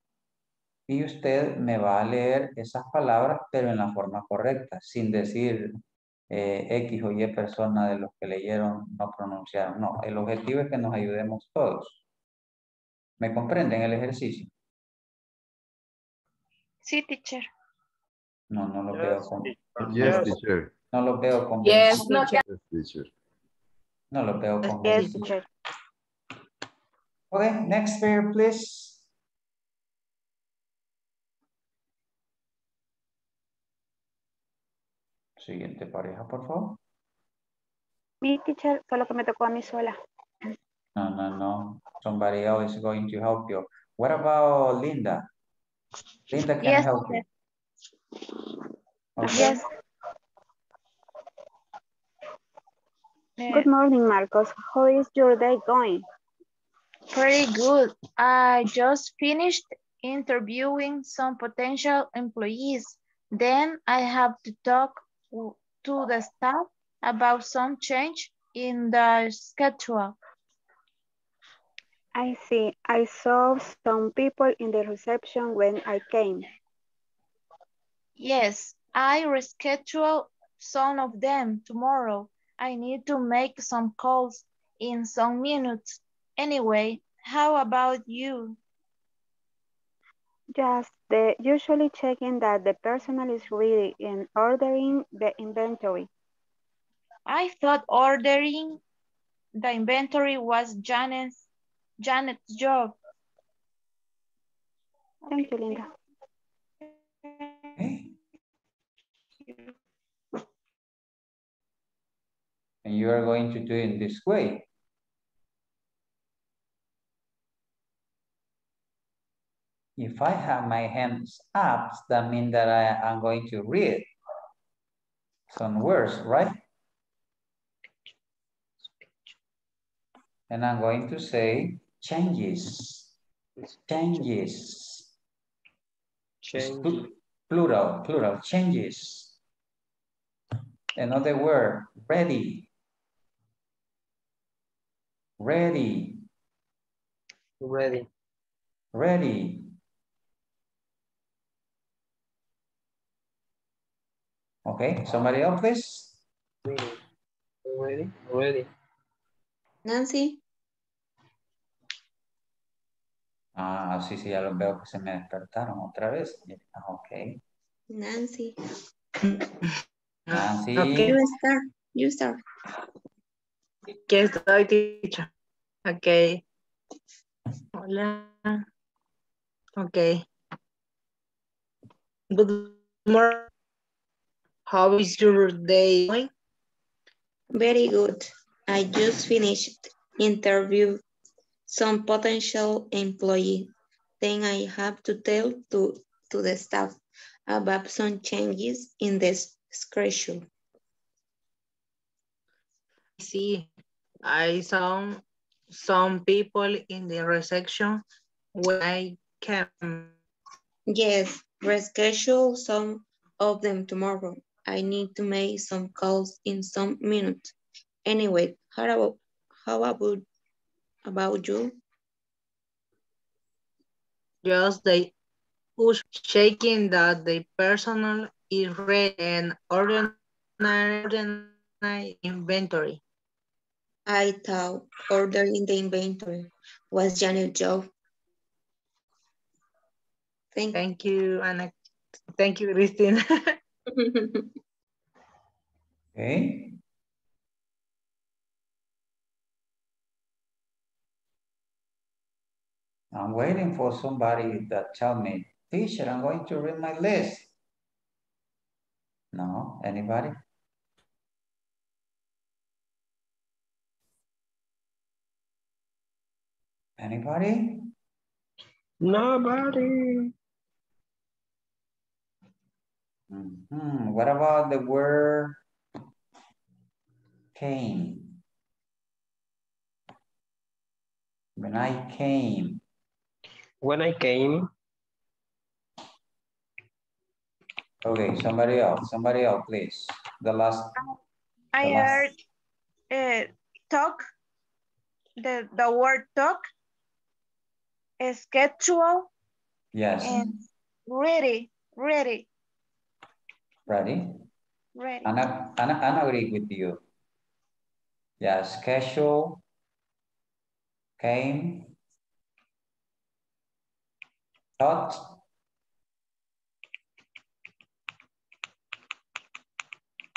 y usted me va a leer esas palabras, pero en la forma correcta, sin decir X o Y persona de los que leyeron no pronunciaron. No, el objetivo es que nos ayudemos todos. ¿Me comprenden el ejercicio? Sí, teacher. No, no lo veo con... Yes, teacher. No lo veo con... Yes, teacher. No lo veo con... Yes, teacher. Okay, next pair, please. Siguiente pareja, por favor. Mi teacher, fue lo que me tocó a mí sola. No, no, no. Somebody else is going to help you. What about Linda? Linda can yes, help you. Okay. Yes. Good morning, Marcos. How is your day going? Pretty good. I just finished interviewing some potential employees. Then I have to talk to the staff about some change in the schedule. I see. I saw some people in the reception when I came. Yes, I rescheduled some of them tomorrow. I need to make some calls in some minutes. Anyway, how about you? Just the usually checking that the personnel is ready and ordering the inventory. I thought ordering the inventory was Janet's job. Thank you, Linda. Okay. And you are going to do it this way. If I have my hands up, that means that I am going to read some words, right? And I'm going to say changes, changes, plural, plural, changes. Another word, ready, ready, ready, ready. Okay, somebody else, please. Ready. Ready. Ready. Nancy. Ah, sí, sí, ya los veo que se me despertaron otra vez. Okay. Nancy. Nancy. Okay, you start. You start. ¿Qué estoy, teacher? Okay. Hola. Okay. Good morning. How is your day going? Very good. I just finished interviewing some potential employee. Then I have to tell to the staff about some changes in the schedule. See, I saw some people in the reception when I came. Yes, reschedule some of them tomorrow. I need to make some calls in some minutes. Anyway, how about you? Just they push shaking that the personal is ready and ordinary inventory. I thought ordering the inventory was Janet's job. Thank you, Ana. Thank you, Cristina. Okay. I'm waiting for somebody that tell me, teacher, I'm going to read my list. No, anybody? Anybody? Nobody. What about the word came? When I came. When I came. Okay, somebody else. Somebody else, please. The last. I heard talk. The word talk. Schedule. Yes. And ready. Ready. Ready? Ready. Ana agree with you. Yeah, schedule. Came. Thought.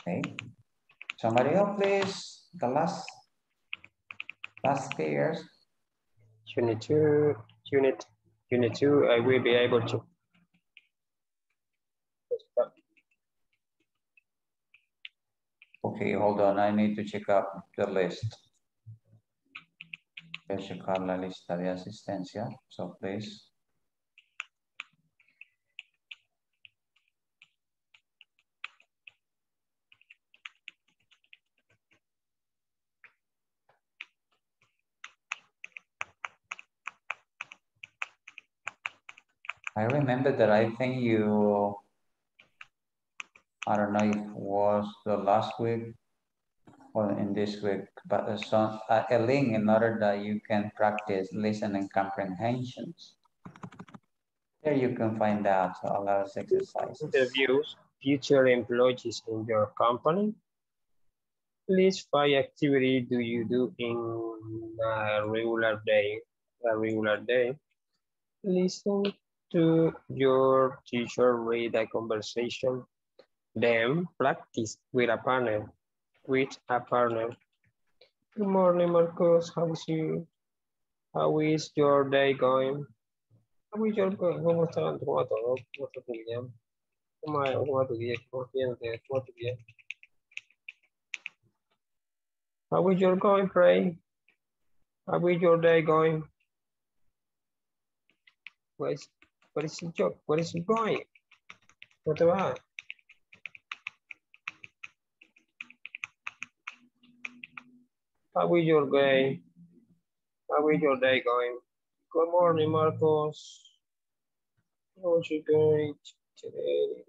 Okay. Somebody else, please. The last pairs. Unit two. I will be able to. Okay, hold on. I need to check up the list. Voy a checar la lista de asistencia. So please. I remember that I think you, I don't know if it was the last week or in this week, but a link in order that you can practice listening comprehensions. There you can find out a lot of exercises. Interviews, future employees in your company. Please, what activity do you do in a regular day? Listen to your teacher read a conversation. Then practice with a partner. Good morning, Marcos. How is your day going? ¿Cómo están? ¿Cómo está tu día? How is your going, pray? How is your day going? What is it going? ¿Cómo te va? How is your day going? Good morning, Marcos. How's your day today?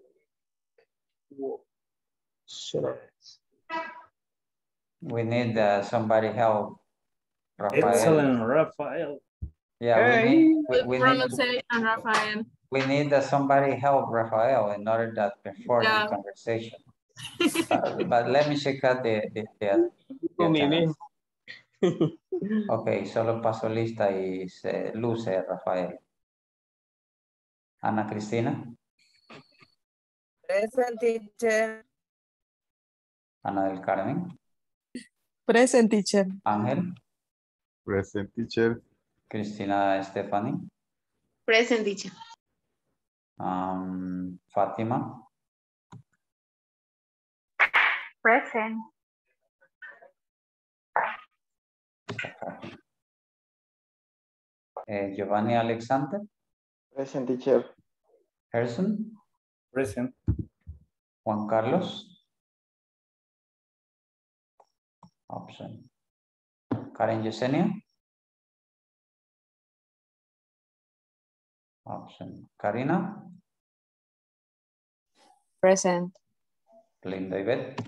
We need somebody help. Rafael. Excellent, Rafael. Yeah, hey. We need somebody help Rafael in order to perform the conversation. But let me check out the Ok, solo paso lista y se luce Rafael. Ana Cristina. Present, teacher. Ana del Carmen. Present, teacher. Ángel. Present, teacher. Cristina Stephanie. Present, teacher. Fátima. Present. Giovanni Alexander. Present, teacher. Gerson. Present. Juan Carlos. Option. Karen Yesenia. Option. Karina. Present. Linda Ivette.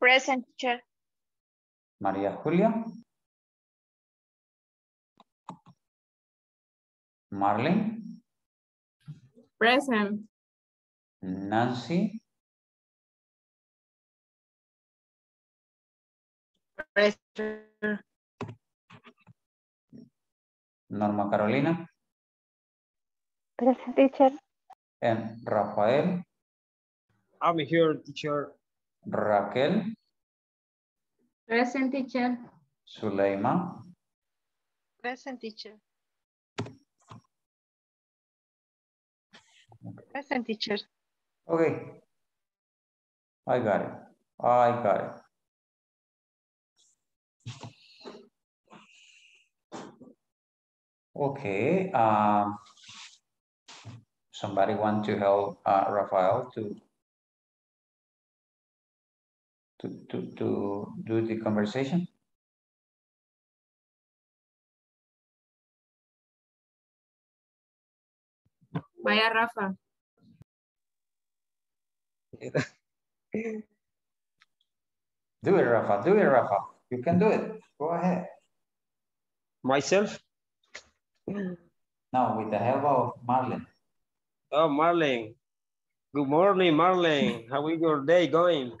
Present, teacher. Maria Julia. Marlene. Present. Nancy. Present. Norma Carolina. Present, teacher. And Rafael. I'm here, teacher. Raquel. Present, teacher. Suleyma. Present, teacher. Present, teacher. Okay. I got it. Okay. Somebody want to help Rafael to do the conversation? Vaya, Rafa. Do it, Rafa. Do it, Rafa. You can do it. Go ahead. Myself? No, with the help of Marlene. Oh, Marlene. Good morning, Marlene. How is your day going?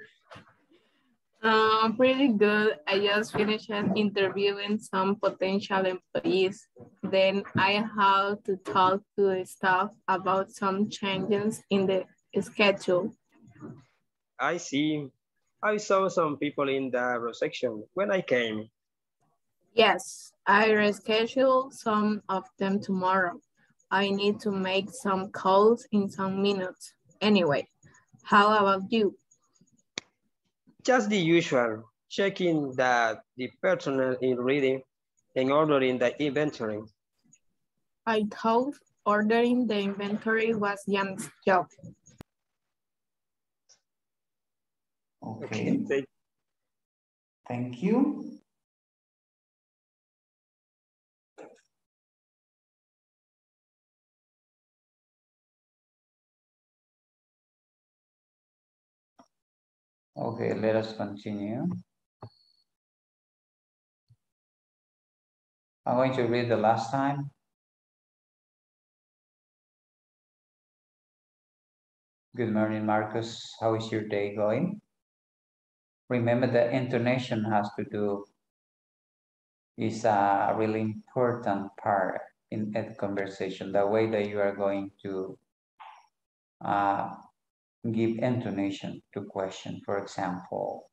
Pretty good. I just finished interviewing some potential employees. Then I have to talk to the staff about some changes in the schedule. I see. I saw some people in the reception when I came. Yes, I rescheduled some of them tomorrow. I need to make some calls in some minutes. Anyway, how about you? Just the usual, checking that the personnel is ready and ordering the inventory. I thought ordering the inventory was Jan's job. Okay. Okay. Thank you. Okay, let us continue. I'm going to read the last time. Good morning, Marcos. How is your day going? Remember that intonation has to do, is a really important part in a conversation. The way that you are going to give intonation to question. For example,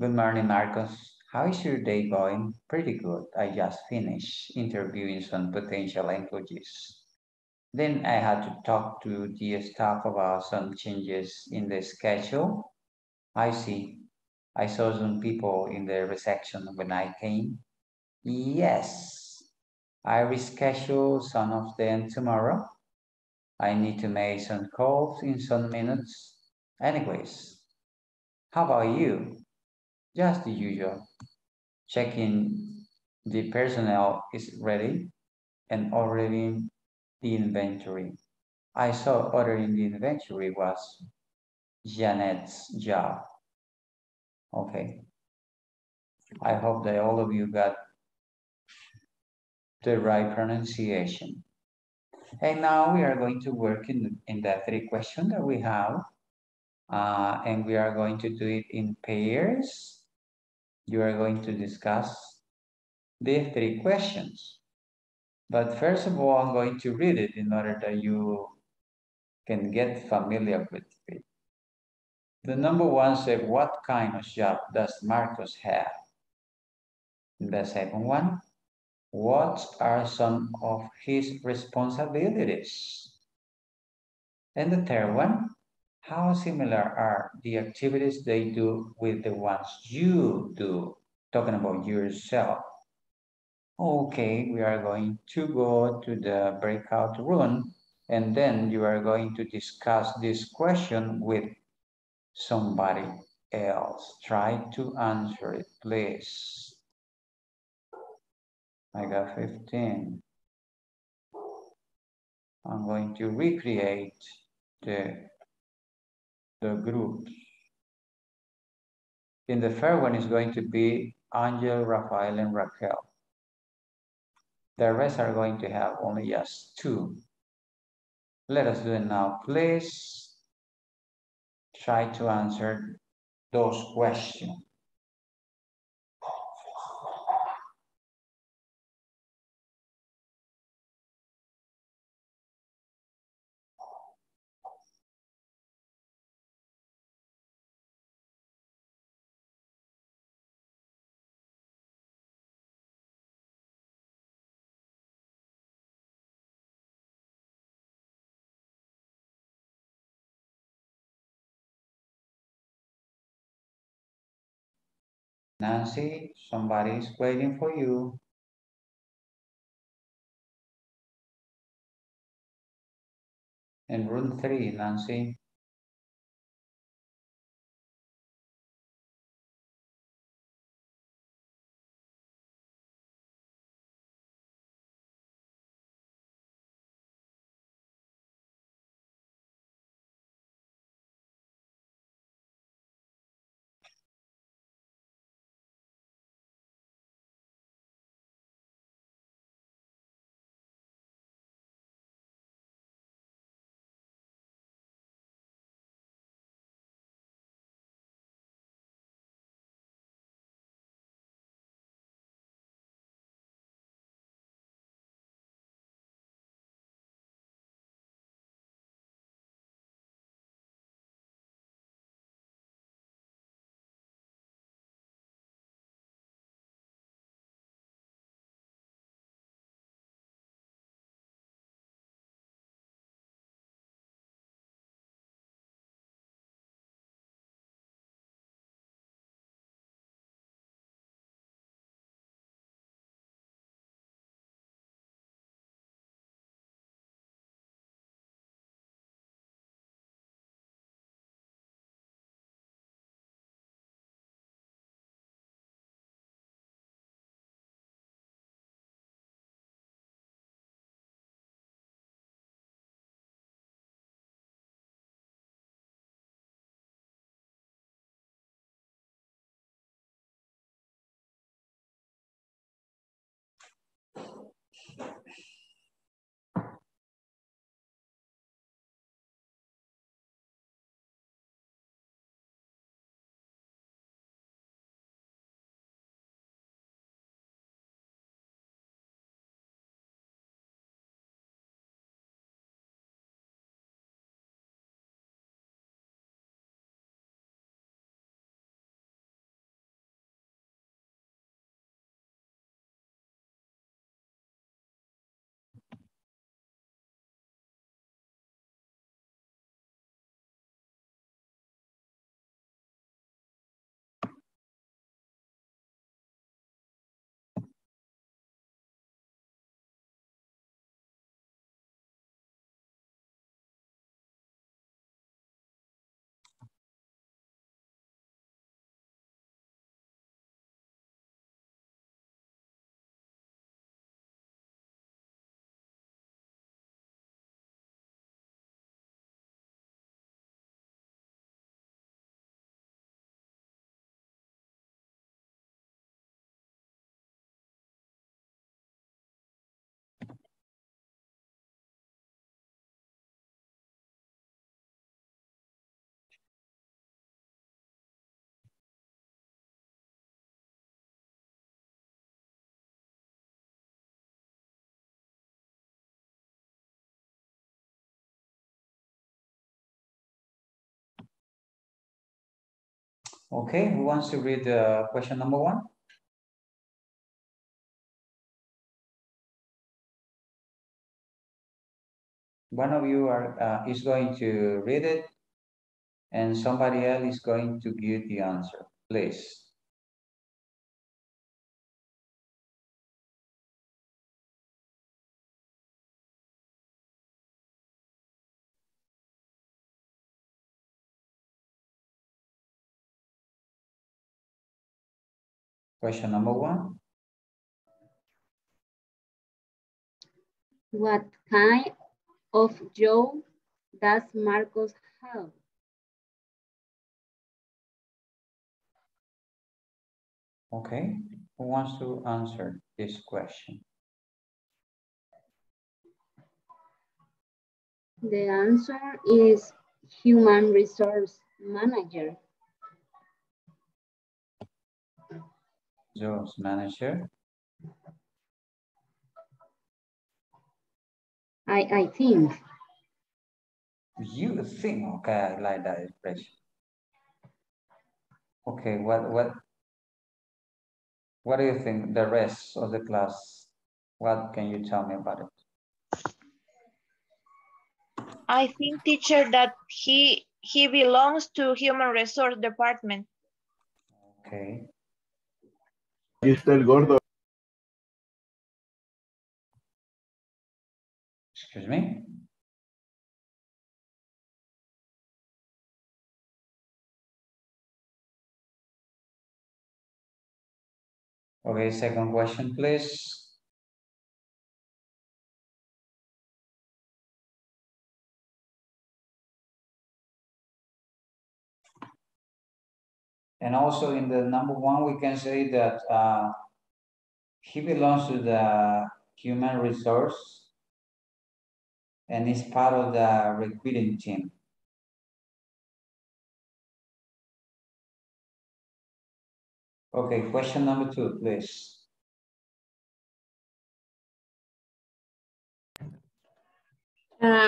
good morning, Marcos. How is your day going? Pretty good. I just finished interviewing some potential employees. Then I had to talk to the staff about some changes in the schedule. I see. I saw some people in the reception when I came. Yes. I reschedule some of them tomorrow. I need to make some calls in some minutes. Anyways, how about you? Just the usual. Checking the personnel is ready and ordering the inventory. I saw ordering the inventory was Janet's job. Okay. I hope that all of you got the right pronunciation. And now we are going to work in the three questions that we have. And we are going to do it in pairs. You are going to discuss the three questions. But first of all, I'm going to read it in order that you can get familiar with it. The number one said, what kind of job does Marcos have? The second one, what are some of his responsibilities? And the third one, how similar are the activities they do with the ones you do? Talking about yourself. Okay, we are going to go to the breakout room and then you are going to discuss this question with somebody else. Try to answer it, please. I got 15. I'm going to recreate the group. In the first one is going to be Ángel, Rafael, and Raquel. The rest are going to have only just two. Let us do it now, please. Try to answer those questions. Nancy, somebody is waiting for you. In room 3, Nancy. Okay, who wants to read question number one? One of you is going to read it, and somebody else is going to give the answer, please. Question number one. What kind of job does Marcos have? Okay, who wants to answer this question? The answer is human resource manager. Jobs manager. I think. You think, okay, I like that expression. Okay, what do you think, the rest of the class? What can you tell me about it? I think, teacher, that he belongs to human resource department. Okay. Ahí está el gordo. Excuse me. Okay, second question, please. And also in the number one, we can say that he belongs to the human resource and is part of the recruiting team. Okay, question number two, please.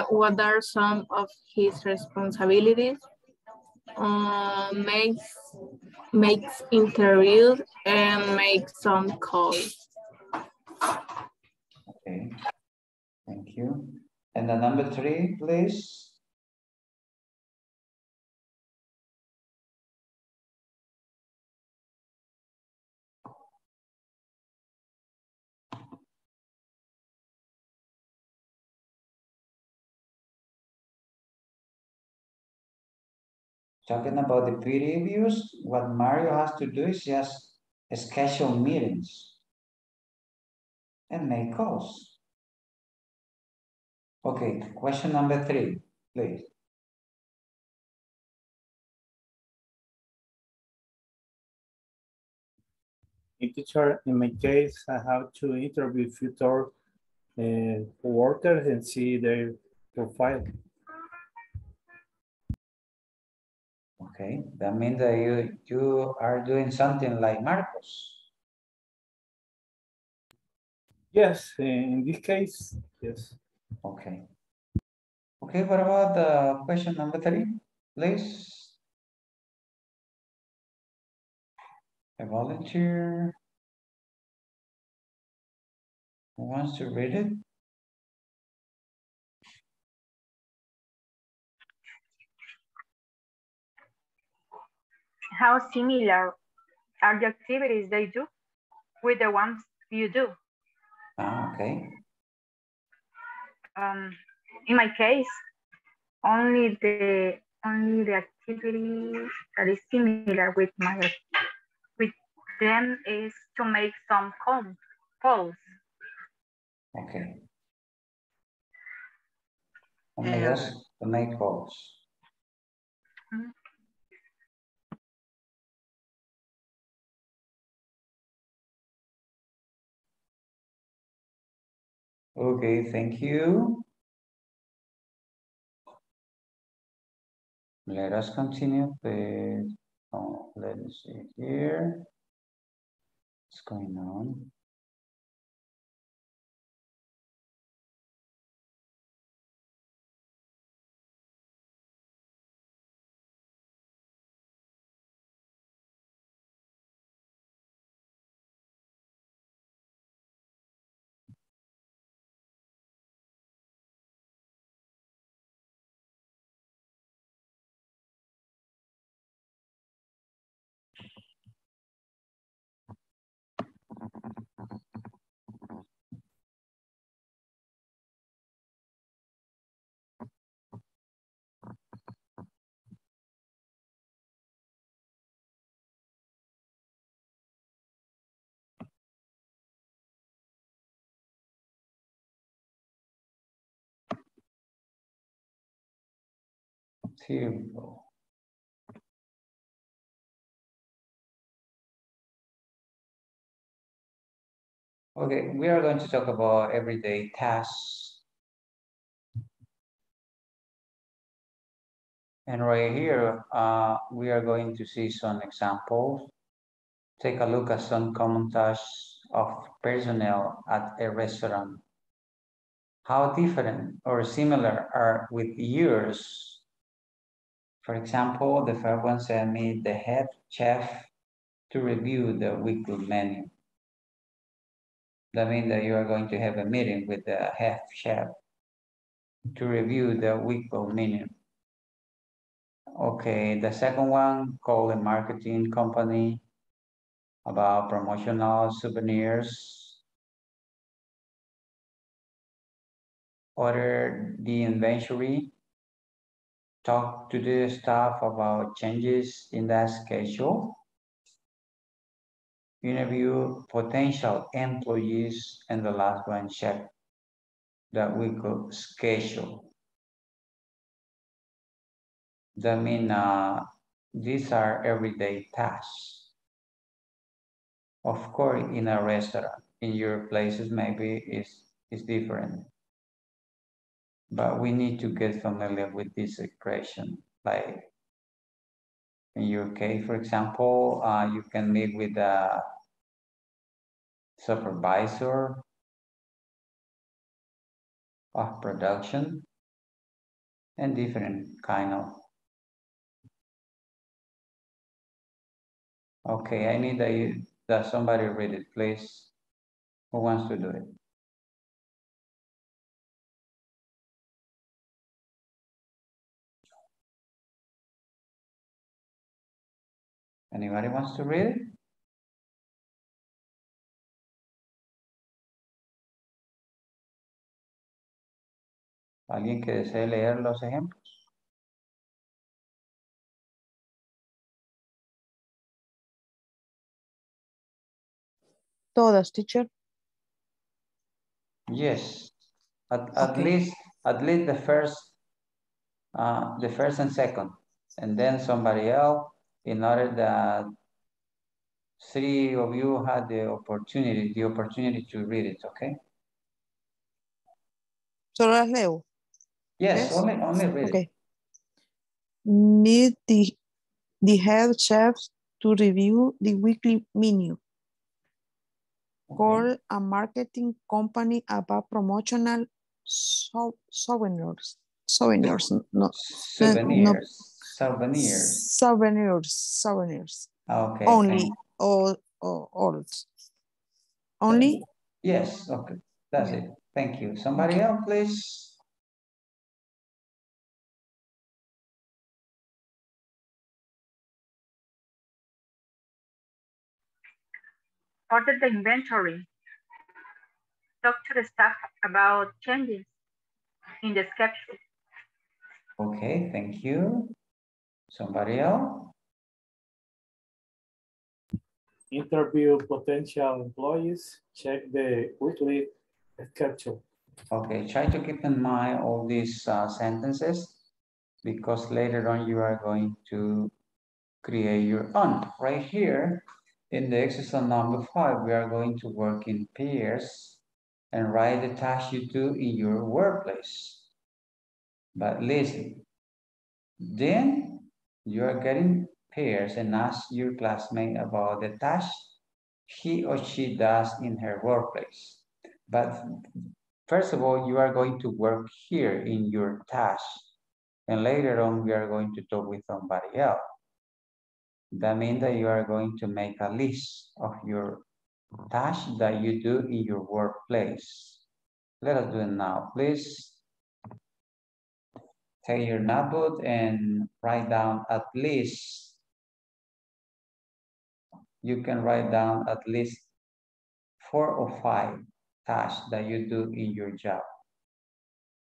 What are some of his responsibilities? Makes interviews and makes some calls. Okay, thank you. And the number three, please. Talking about the peer reviews, what Mario has to do is just schedule meetings and make calls. Okay, question number three, please. Hey, teacher, in my case, I have to interview future workers and see their profile. Okay, that means that you are doing something like Marcos. Yes, in this case, yes. Okay. Okay, what about the question number three, please? A volunteer. Who wants to read it? How similar are the activities they do with the ones you do? Ah, okay. In my case, only the activity that is similar with them is to make some calls. Okay. Only to make calls. Mm-hmm. Okay, thank you. Let us continue with, oh, let me see here. What's going on? Here we go. Okay, we are going to talk about everyday tasks. And right here, we are going to see some examples. Take a look at some common tasks of personnel at a restaurant. How different or similar are with yours? For example, the first one said, meet the head chef to review the weekly menu. That means that you are going to have a meeting with the head chef to review the weekly menu. Okay, the second one, call the marketing company about promotional souvenirs. Order the inventory. Talk to the staff about changes in that schedule. Interview potential employees. And the last one, check the weekly schedule. That means these are everyday tasks. Of course, in a restaurant, in your places, maybe it's different. But we need to get familiar with this expression. Like in your case, for example, you can meet with a supervisor of production and different kind of. Okay, I need that somebody read it, please. Who wants to do it? Anybody wants to read it? ¿Alguien que desee leer los ejemplos? Todas, teacher. Yes. At least the first and second, and then somebody else. In order that three of you had the opportunity to read it, okay? So las leo? Yes, only read it. Meet the head chefs to review the weekly menu. Okay. Call a marketing company about promotional souvenirs. Okay. Only Only? Yes, okay. That's it. Thank you. Somebody else, please. Order the inventory. Talk to the staff about changes in the schedule. Okay, thank you. Somebody else? Interview potential employees, check the weekly schedule. Okay, try to keep in mind all these sentences, because later on you are going to create your own. Right here in the exercise number 5, we are going to work in pairs and write the task you do in your workplace. But listen, then you are getting pairs and ask your classmate about the task he or she does in her workplace. But first of all, you are going to work here in your task. And later on, we are going to talk with somebody else. That means that you are going to make a list of your task that you do in your workplace. Let us do it now, please. Take your notebook and write down at least, you can write down at least 4 or 5 tasks that you do in your job.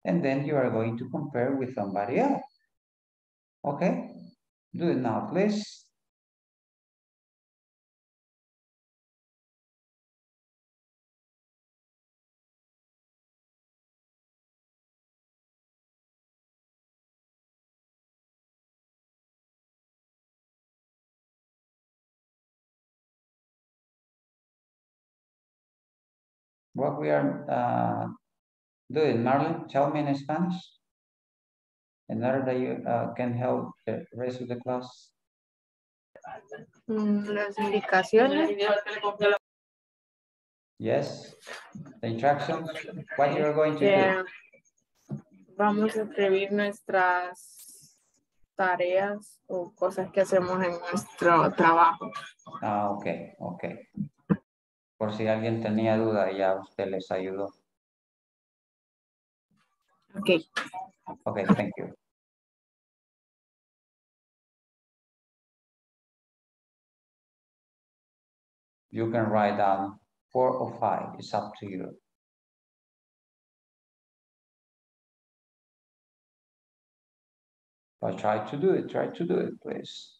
And then you are going to compare with somebody else. Okay, do it now, please. What we are doing, Marlene, tell me in Spanish, in order that you can help the rest of the class. Las indicaciones. Yes, the instructions, what you're going to do. Vamos a escribir nuestras tareas o cosas que hacemos en nuestro trabajo. Ah, okay, okay. Por si alguien tenía duda, ya usted les ayudó. Okay. Okay, thank you. You can write down 4 or 5. It's up to you. But try to do it. Try to do it, please.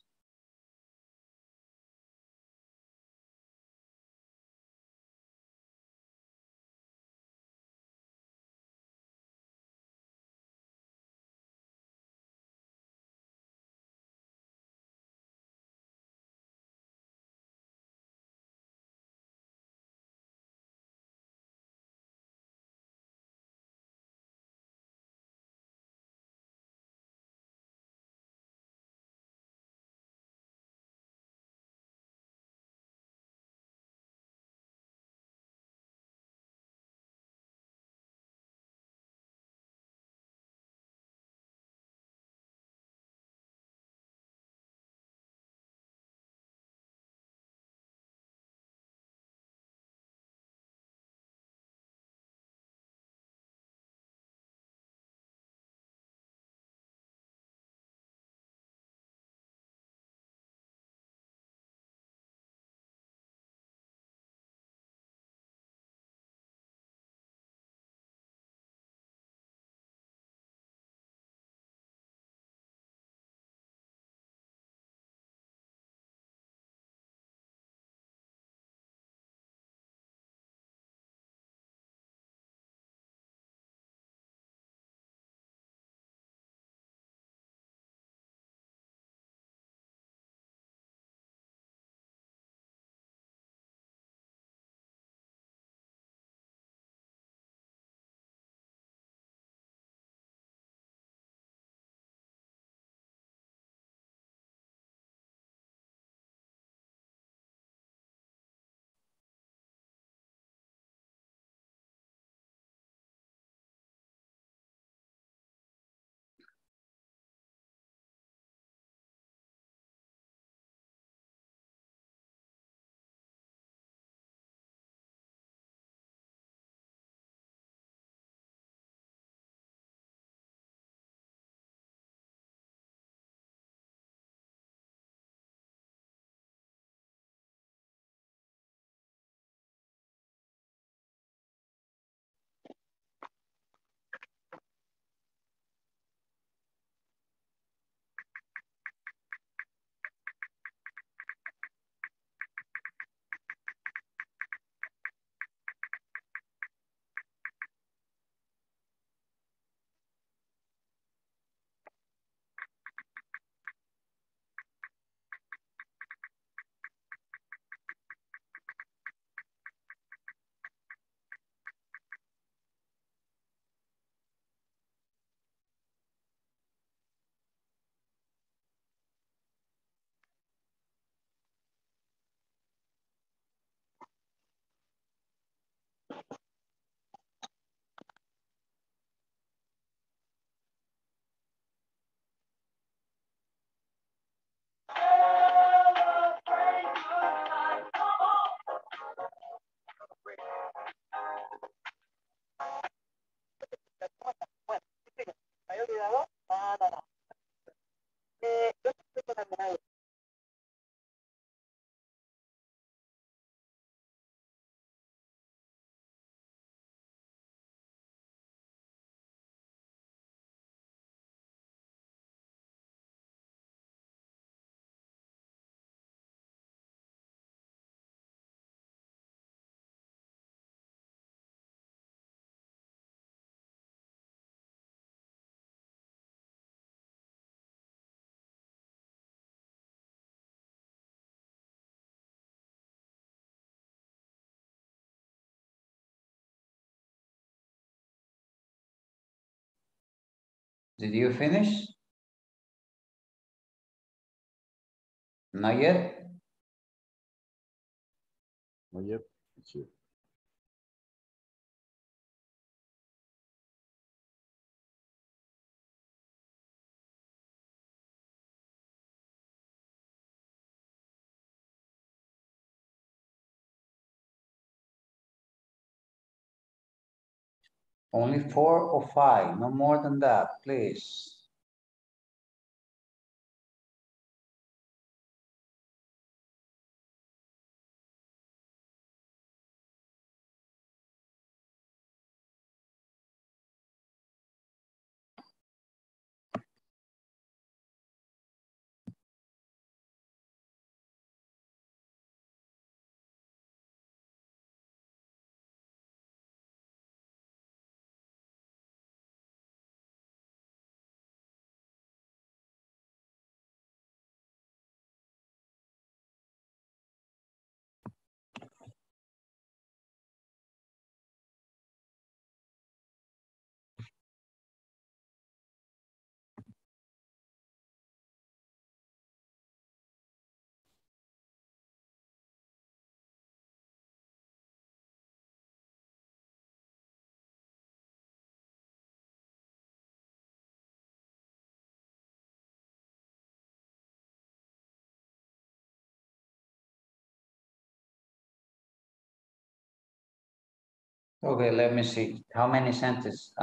Did you finish? Not yet? Not yet. Sure. Only 4 or 5, no more than that, please. Okay, let me see. How many sentences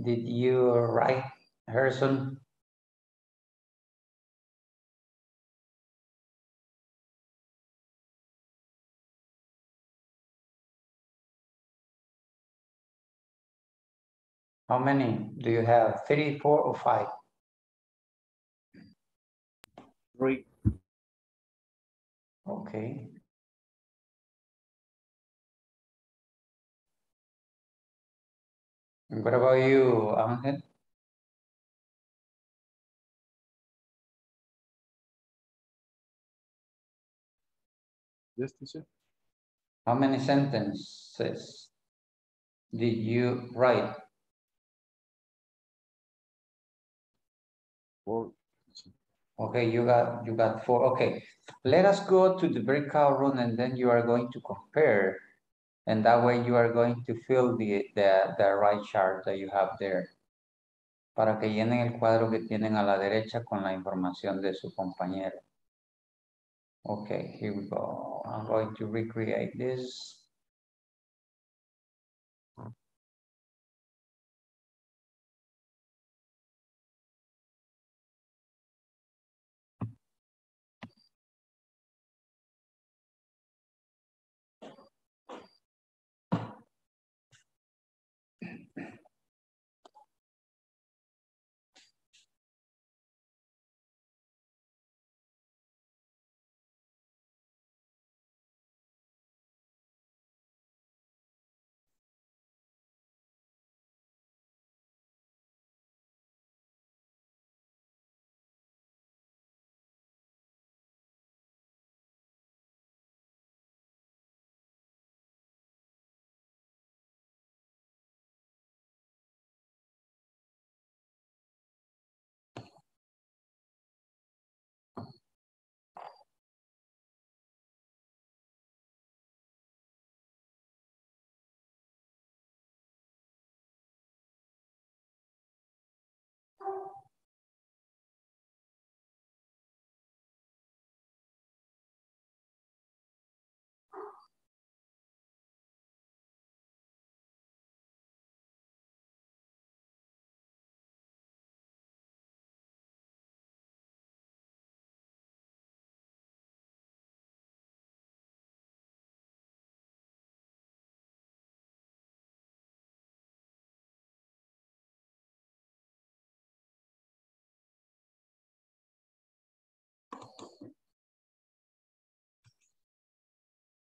did you write, Harrison? How many do you have? 3, 4, or 5? 3. Okay. What about you, Ángel? Yes, teacher. How many sentences did you write? 4. Okay, you got 4. Okay, let us go to the breakout room and then you are going to compare. And that way you are going to fill the right chart that you have there. Para que llenen el cuadro que tienen a la derecha con la información de su compañero. Okay, here we go. I'm going to recreate this.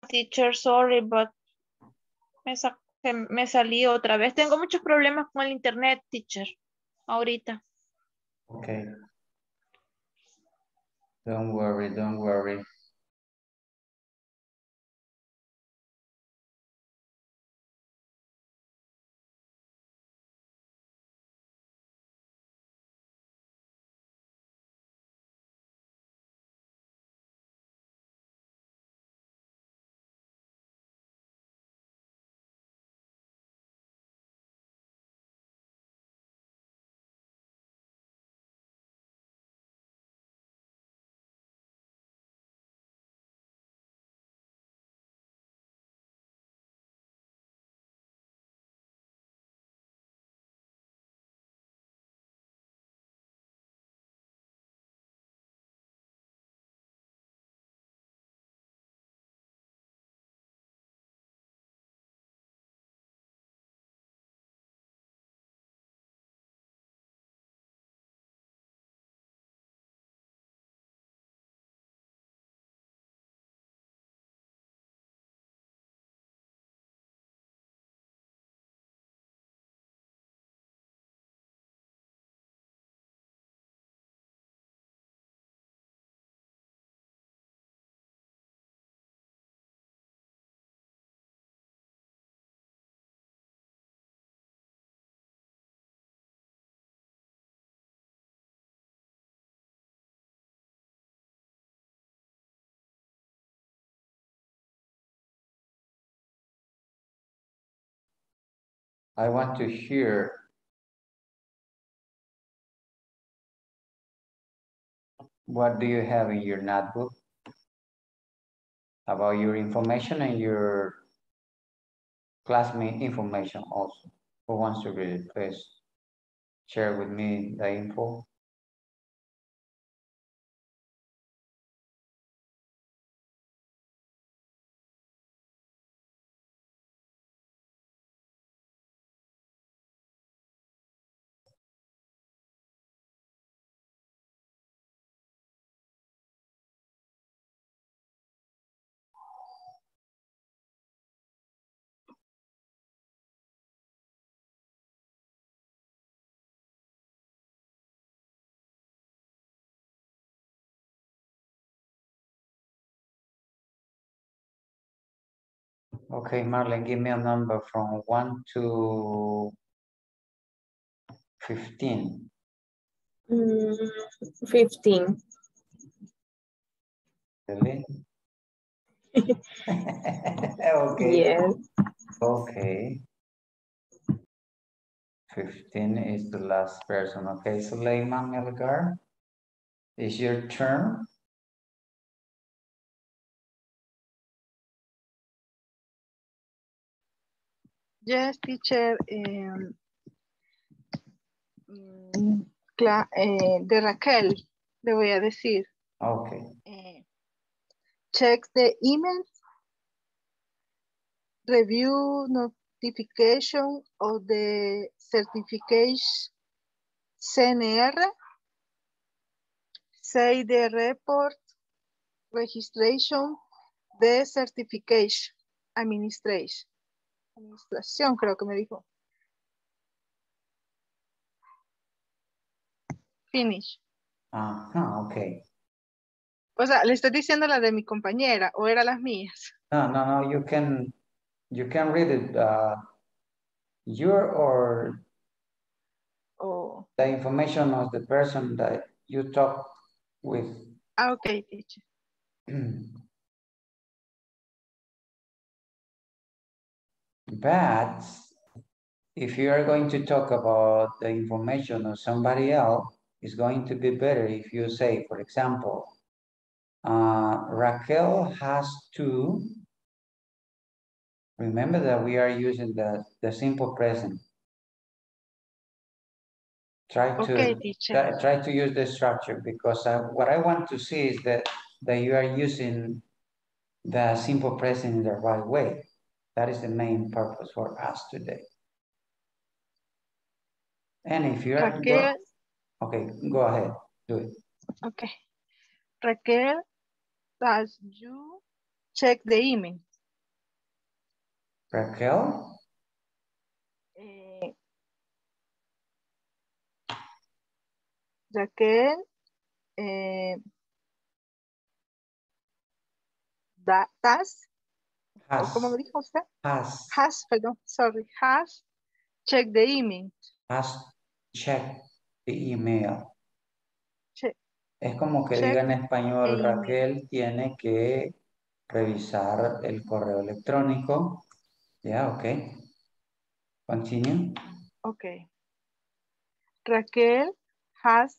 Teacher, sorry, but me salí otra vez. Tengo muchos problemas con el internet, teacher, ahorita. Okay. Don't worry, don't worry. I want to hear what do you have in your notebook about your information and your classmate information also. Who wants to read it? Please share with me the info. Okay, Marlene, give me a number from 1 to 15. 15. Really? Okay. Yes. Okay. 15 is the last person. Okay, Suleyma Melibar, is your turn. Yes, teacher, de Raquel, le voy a decir. Okay. Check the emails, review notification of the certificates CNR, say the report, registration, the certification, administration. Administración, creo que me dijo. Finish. Ah, ok. O sea, le estoy diciendo la de mi compañera o era las mías. No, you can read it. Your or the information of the person that you talk with. Ah, ok, teacher. But if you are going to talk about the information of somebody else, it's going to be better if you say, for example, Raquel has to, remember that we are using the simple present. Try to use the structure because what I want to see is that you are using the simple present in the right way. That is the main purpose for us today. And if you are Raquel, okay, go ahead, do it. Okay, Raquel, does you check the email? Raquel, does. Has. ¿Cómo me dijo usted? Has. Has, perdón, sorry. Has checked the email. Has checked the email. Check. Es como que check diga en español, Raquel tiene que revisar el correo electrónico. Yeah, okay. Continue. Okay. Raquel has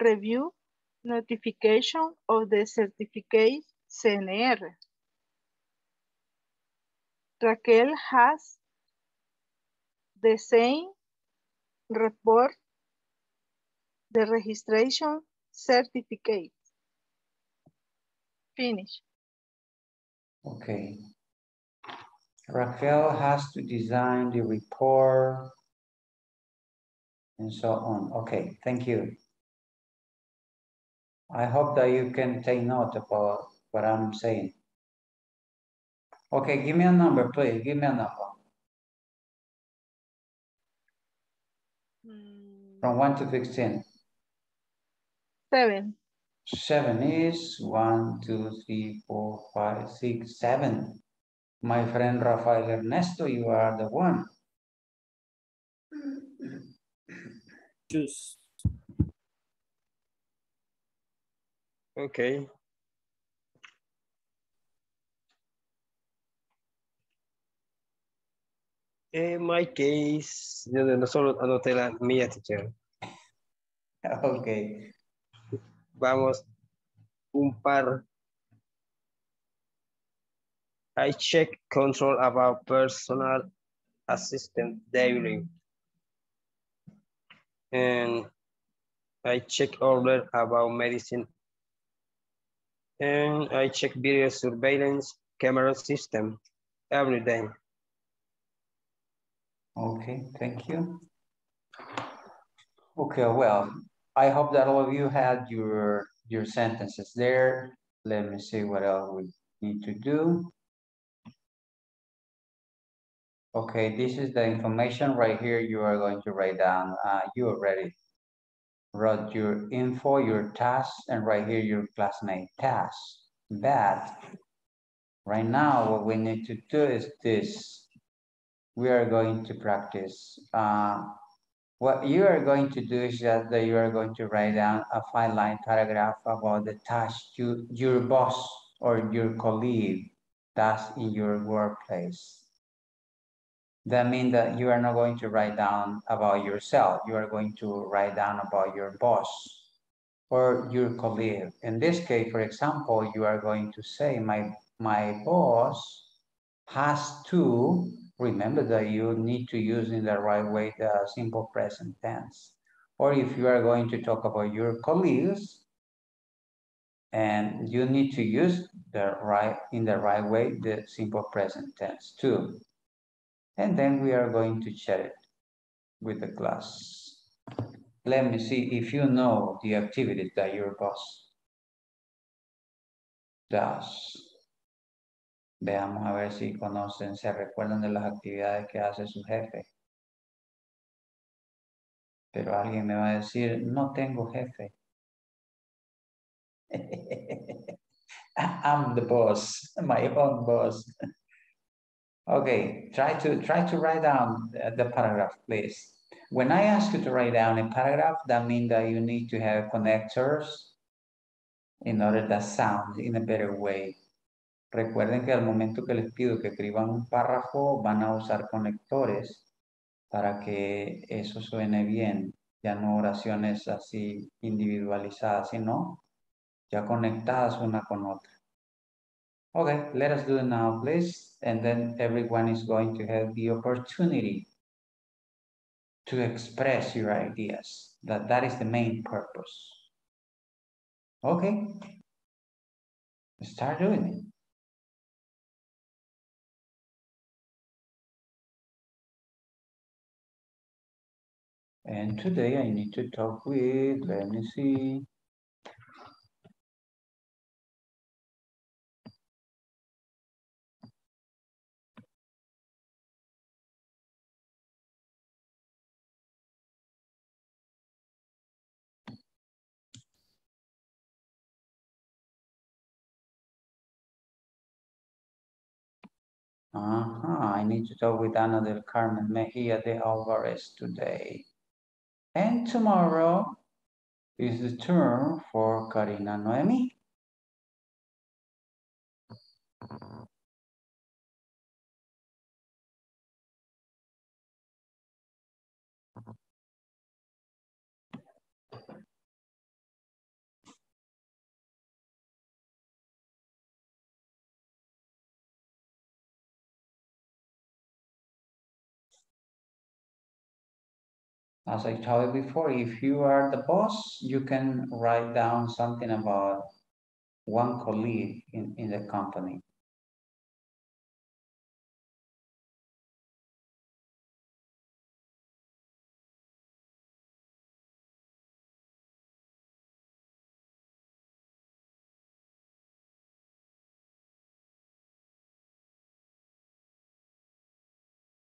reviewed notification of the certificate CNR. Raquel has the same report, the registration certificate. Finish. Okay. Raquel has to design the report and so on. Okay, thank you. I hope that you can take note about what I'm saying. Okay, give me a number, please. Give me a number. From 1 to 15. 7. 7 is 1, 2, 3, 4, 5, 6, 7. My friend Rafael Ernesto, you are the one. Choose. Okay. In my case, solo anoté la mía, teacher. Ok. Vamos, un par. I check control about personal assistant daily. And I check order about medicine. And I check video surveillance camera system every day. Okay, thank you. Okay, well, I hope that all of you had your sentences there. Let me see what else we need to do. Okay, this is the information right here you are going to write down. You already wrote your info, your tasks, and right here your classmate tasks. But right now what we need to do is this. We are going to practice. What you are going to do is that you are going to write down a 5-line paragraph about the task your boss or your colleague does in your workplace. That means that you are not going to write down about yourself. You are going to write down about your boss or your colleague. In this case, for example, you are going to say, my boss has to. Remember that you need to use in the right way the simple present tense. Or if you are going to talk about your colleagues, and you need to use in the right way the simple present tense too. And then we are going to share it with the class. Let me see if you know the activities that your boss does. Veamos a ver si conocen, se recuerdan de las actividades que hace su jefe. Pero alguien me va a decir, no tengo jefe. I'm the boss, my own boss. Okay, try to write down the paragraph, please. When I ask you to write down a paragraph, that means that you need to have connectors in order that sound in a better way. Recuerden que al momento que les pido que escriban un párrafo, van a usar conectores para que eso suene bien. Ya no oraciones así individualizadas, sino ya conectadas una con otra. Okay, let us do it now, please. And then everyone is going to have the opportunity to express your ideas. That is the main purpose. Okay, start doing it. And today I need to talk with, let me see. I need to talk with Ana del Carmen Mejía de Alvarez today. And tomorrow is the turn for Karina Noemi. As I told you before, if you are the boss, you can write down something about one colleague in the company.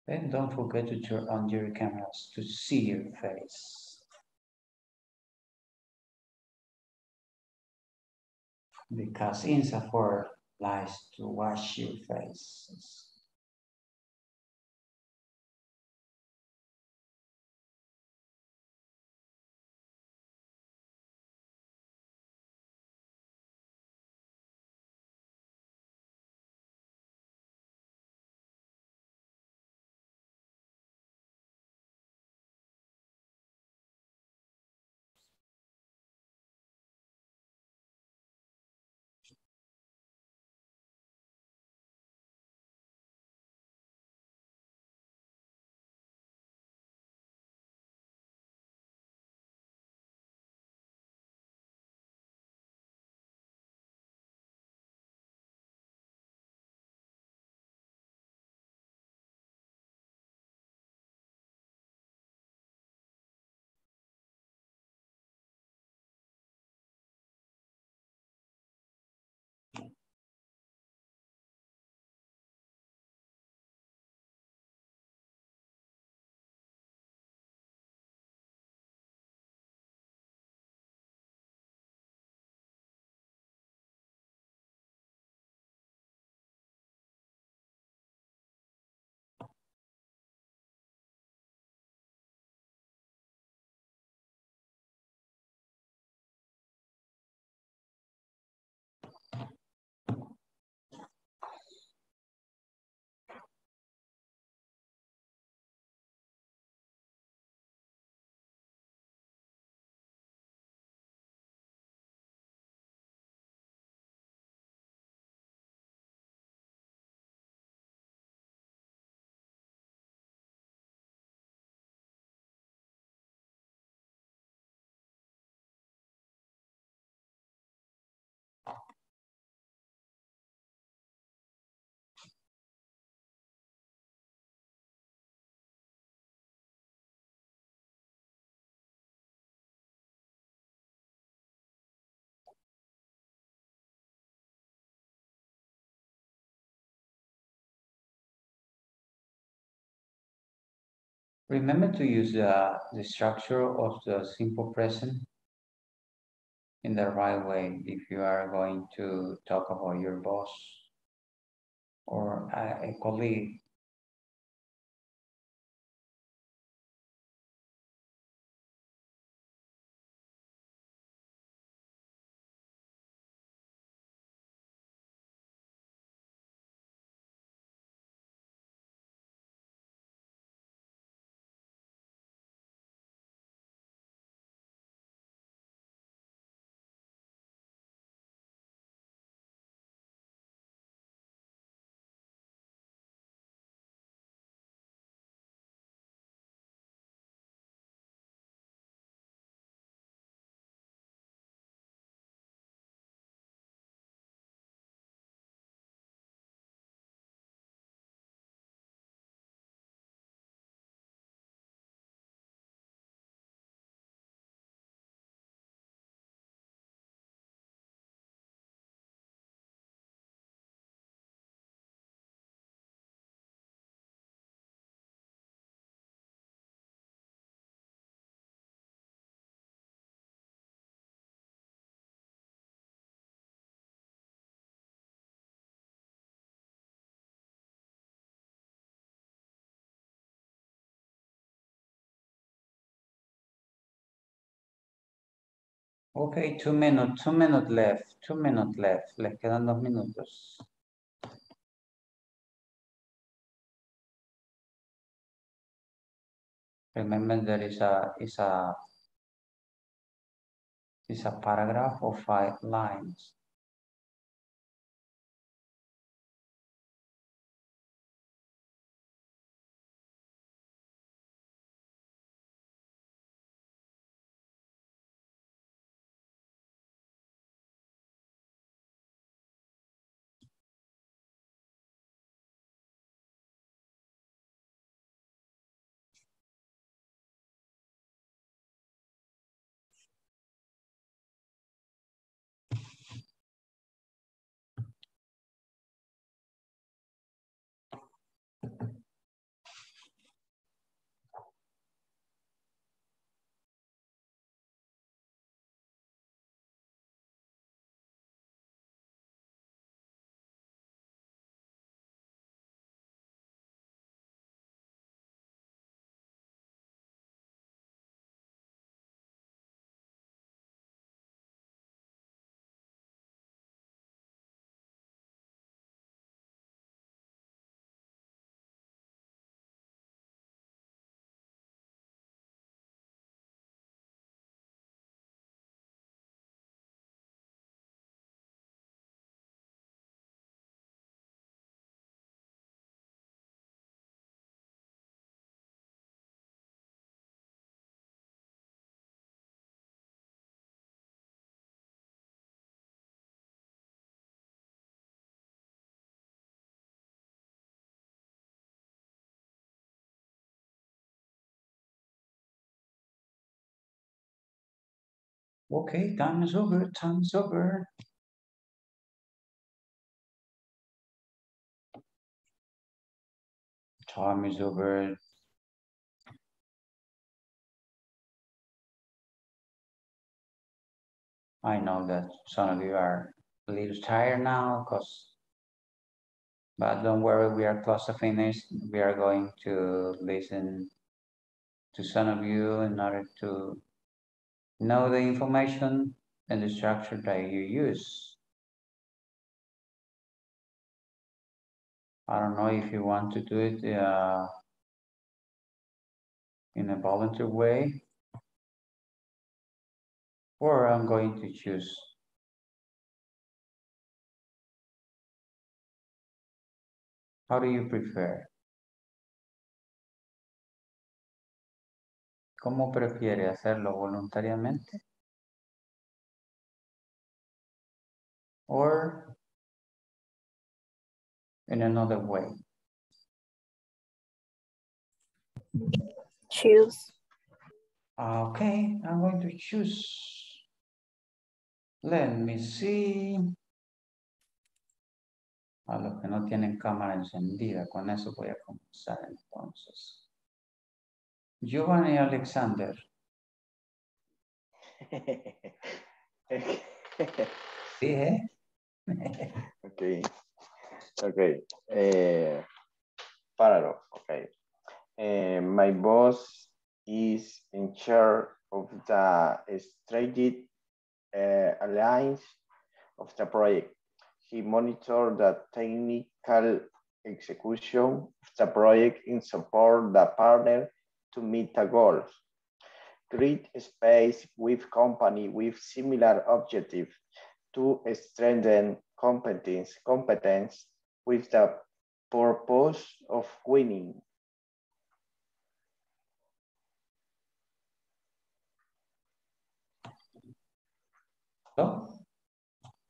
And don't forget to turn on your cameras to see your face. Because INSAFORP likes to watch your faces. Remember to use the structure of the simple present in the right way if you are going to talk about your boss or a colleague. Okay, 2 minutes, 2 minutes left, 2 minutes left. Les quedan 2 minutos. Remember there is a paragraph of 5 lines. Okay, time is over, time's over. Time is over. I know that some of you are a little tired now, but don't worry, we are close to finish. We are going to listen to some of you in order to know the information and the structure that you use. I don't know if you want to do it in a volunteer way, or I'm going to choose. How do you prefer? ¿Cómo prefiere hacerlo voluntariamente? Or in another way? Choose. Okay, I'm going to choose. Let me see. A los que no tienen cámara encendida, con eso voy a comenzar entonces. Giovanni Alexander. ¿Sí? Okay. Okay. Parallel. Okay. My boss is in charge of the strategic alliance of the project. He monitors the technical execution of the project and support the partner to meet the goals. Create a space with company with similar objective to strengthen competence with the purpose of winning. No?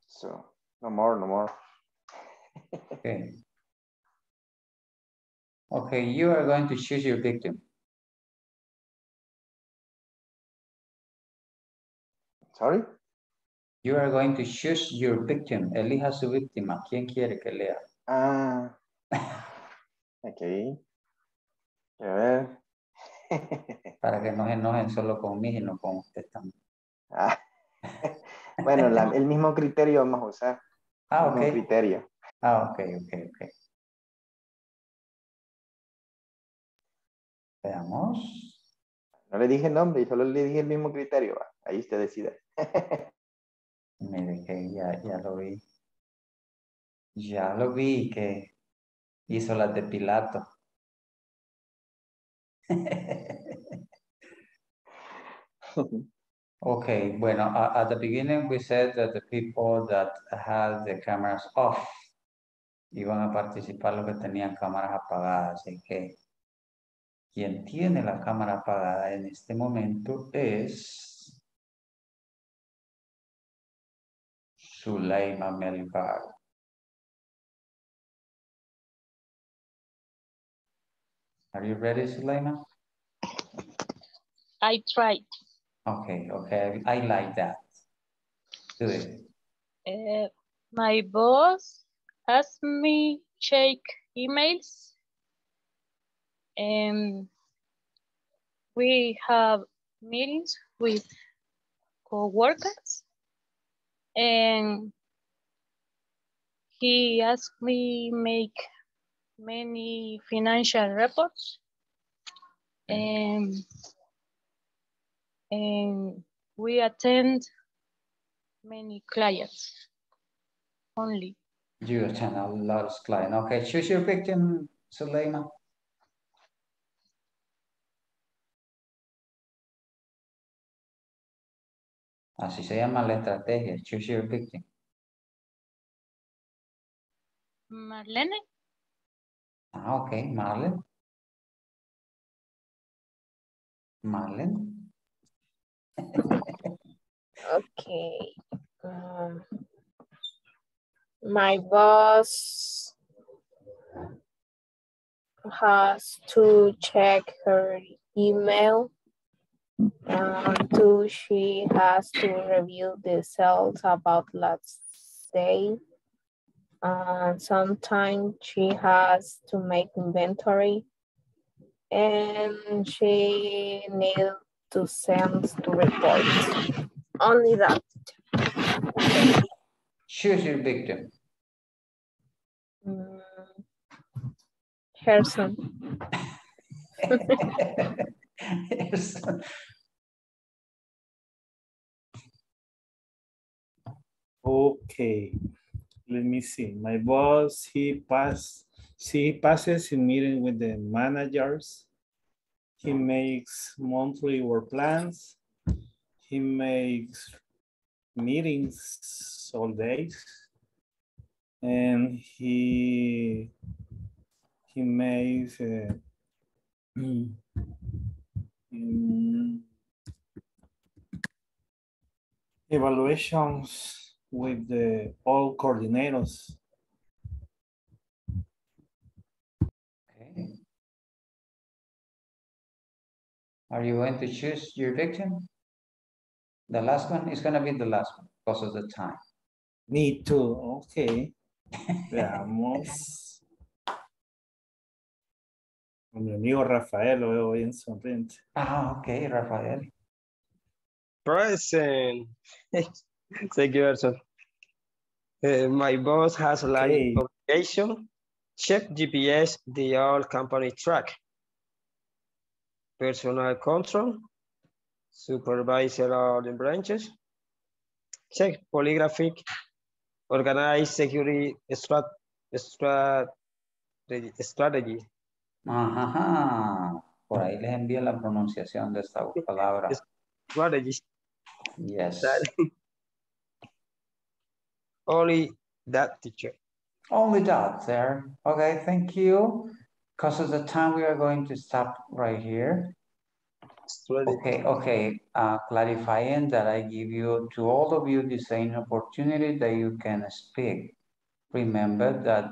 So, no more. Okay. Okay, you are going to choose your victim. Sorry? You are going to choose your victim. Elija su víctima. ¿Quién quiere que lea? Ah. Okay. A ver. Para que no se enojen solo conmigo y no con usted también. Ah. Bueno, el mismo criterio vamos a usar. Ah, ok. El mismo criterio. Ah, ok. Veamos. No le dije nombre, solo le dije el mismo criterio. Ahí usted decide. Mire que ya lo vi. Ya lo vi que hizo las de Pilato. Okay, bueno, at the beginning we said that the people that had the cameras off iban a participar los que tenían cámaras apagadas. Así que quien tiene la cámara apagada en este momento es Suleyma Melibar. Are you ready, Suleyma? I tried. Okay, I like that. Do it. My boss asked me check emails, and we have meetings with co-workers, and he asked me make many financial reports, and we attend many clients only. You attend a lot of clients. Okay, choose your victim, Suleyma. Así se llama la estrategia, choose your victim. Marlene. Ah, okay, Marlene. Okay. My boss has to check her email until she has to review the sales about last day. Sometimes she has to make inventory, and she needs to send to reports. Only that. Choose your victim. Harrison. Okay. Let me see. My boss, he passes a meeting with the managers. He makes monthly work plans. He makes meetings all days. And he makes evaluations with all coordinators. Okay. Are you going to choose your victim? The last one is going to be the last one because of the time. Me too. Okay. Veamos. Mi amigo Rafael, lo veo bien sonriente. Ah, ok, Rafael. Present. Thank you, Gerson. My boss has a line of communication. Check GPS, the all company track. Personal control. Supervisor of the branches. Check polygraphic. Organize security strategy. Ajá. Por ahí les envío la pronunciación de esta palabra. Strategy. Yes. Only that, teacher. Only that, sir. Okay, thank you. Because of the time, we are going to stop right here. Strategy. Okay. Clarifying that I give you, to all of you, the same opportunity that you can speak. Remember that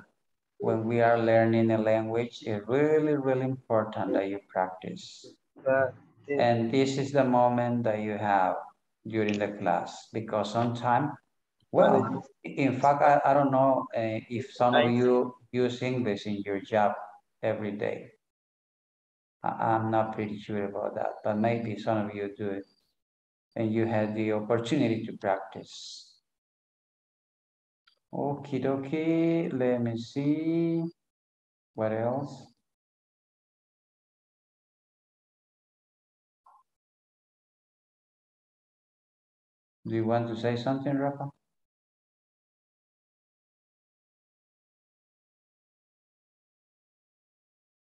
when we are learning a language, it's really, really important that you practice. And this is the moment that you have during the class, because sometimes, well, in fact, I don't know if some of you use English in your job every day. I'm not pretty sure about that, but maybe some of you do it and you had the opportunity to practice. Okie dokie, let me see. What else? Do you want to say something, Rafa?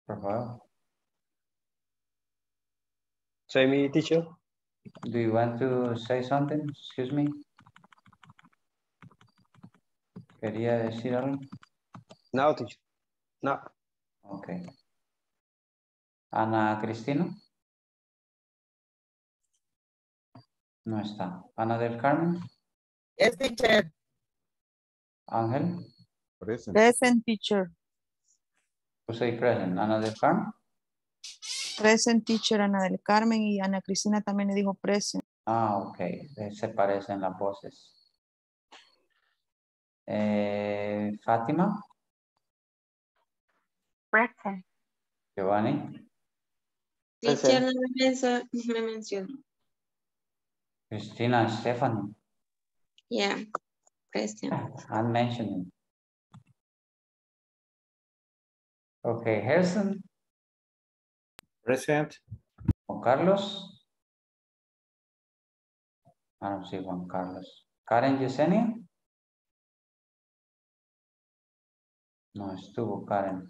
Rafael? Say me, teacher. Do you want to say something? Excuse me. Quería decir algo. No, teacher. No. Okay. Ana Cristina. No está. Ana del Carmen. Yes, teacher. Ángel. Present. Present, teacher. Who say present? Ana del Carmen. Present, teacher. Ana del Carmen y Ana Cristina también le dijo present. Ah, ok. Se parecen las voces. Fátima. Present. Giovanni. Teacher, no me mencionó. Cristina, Stephanie. Yeah, present. I'm mentioning. Okay, Harrison. Present. Juan Carlos. I don't see Juan Carlos. Karen Yesenia. No estuvo Karen.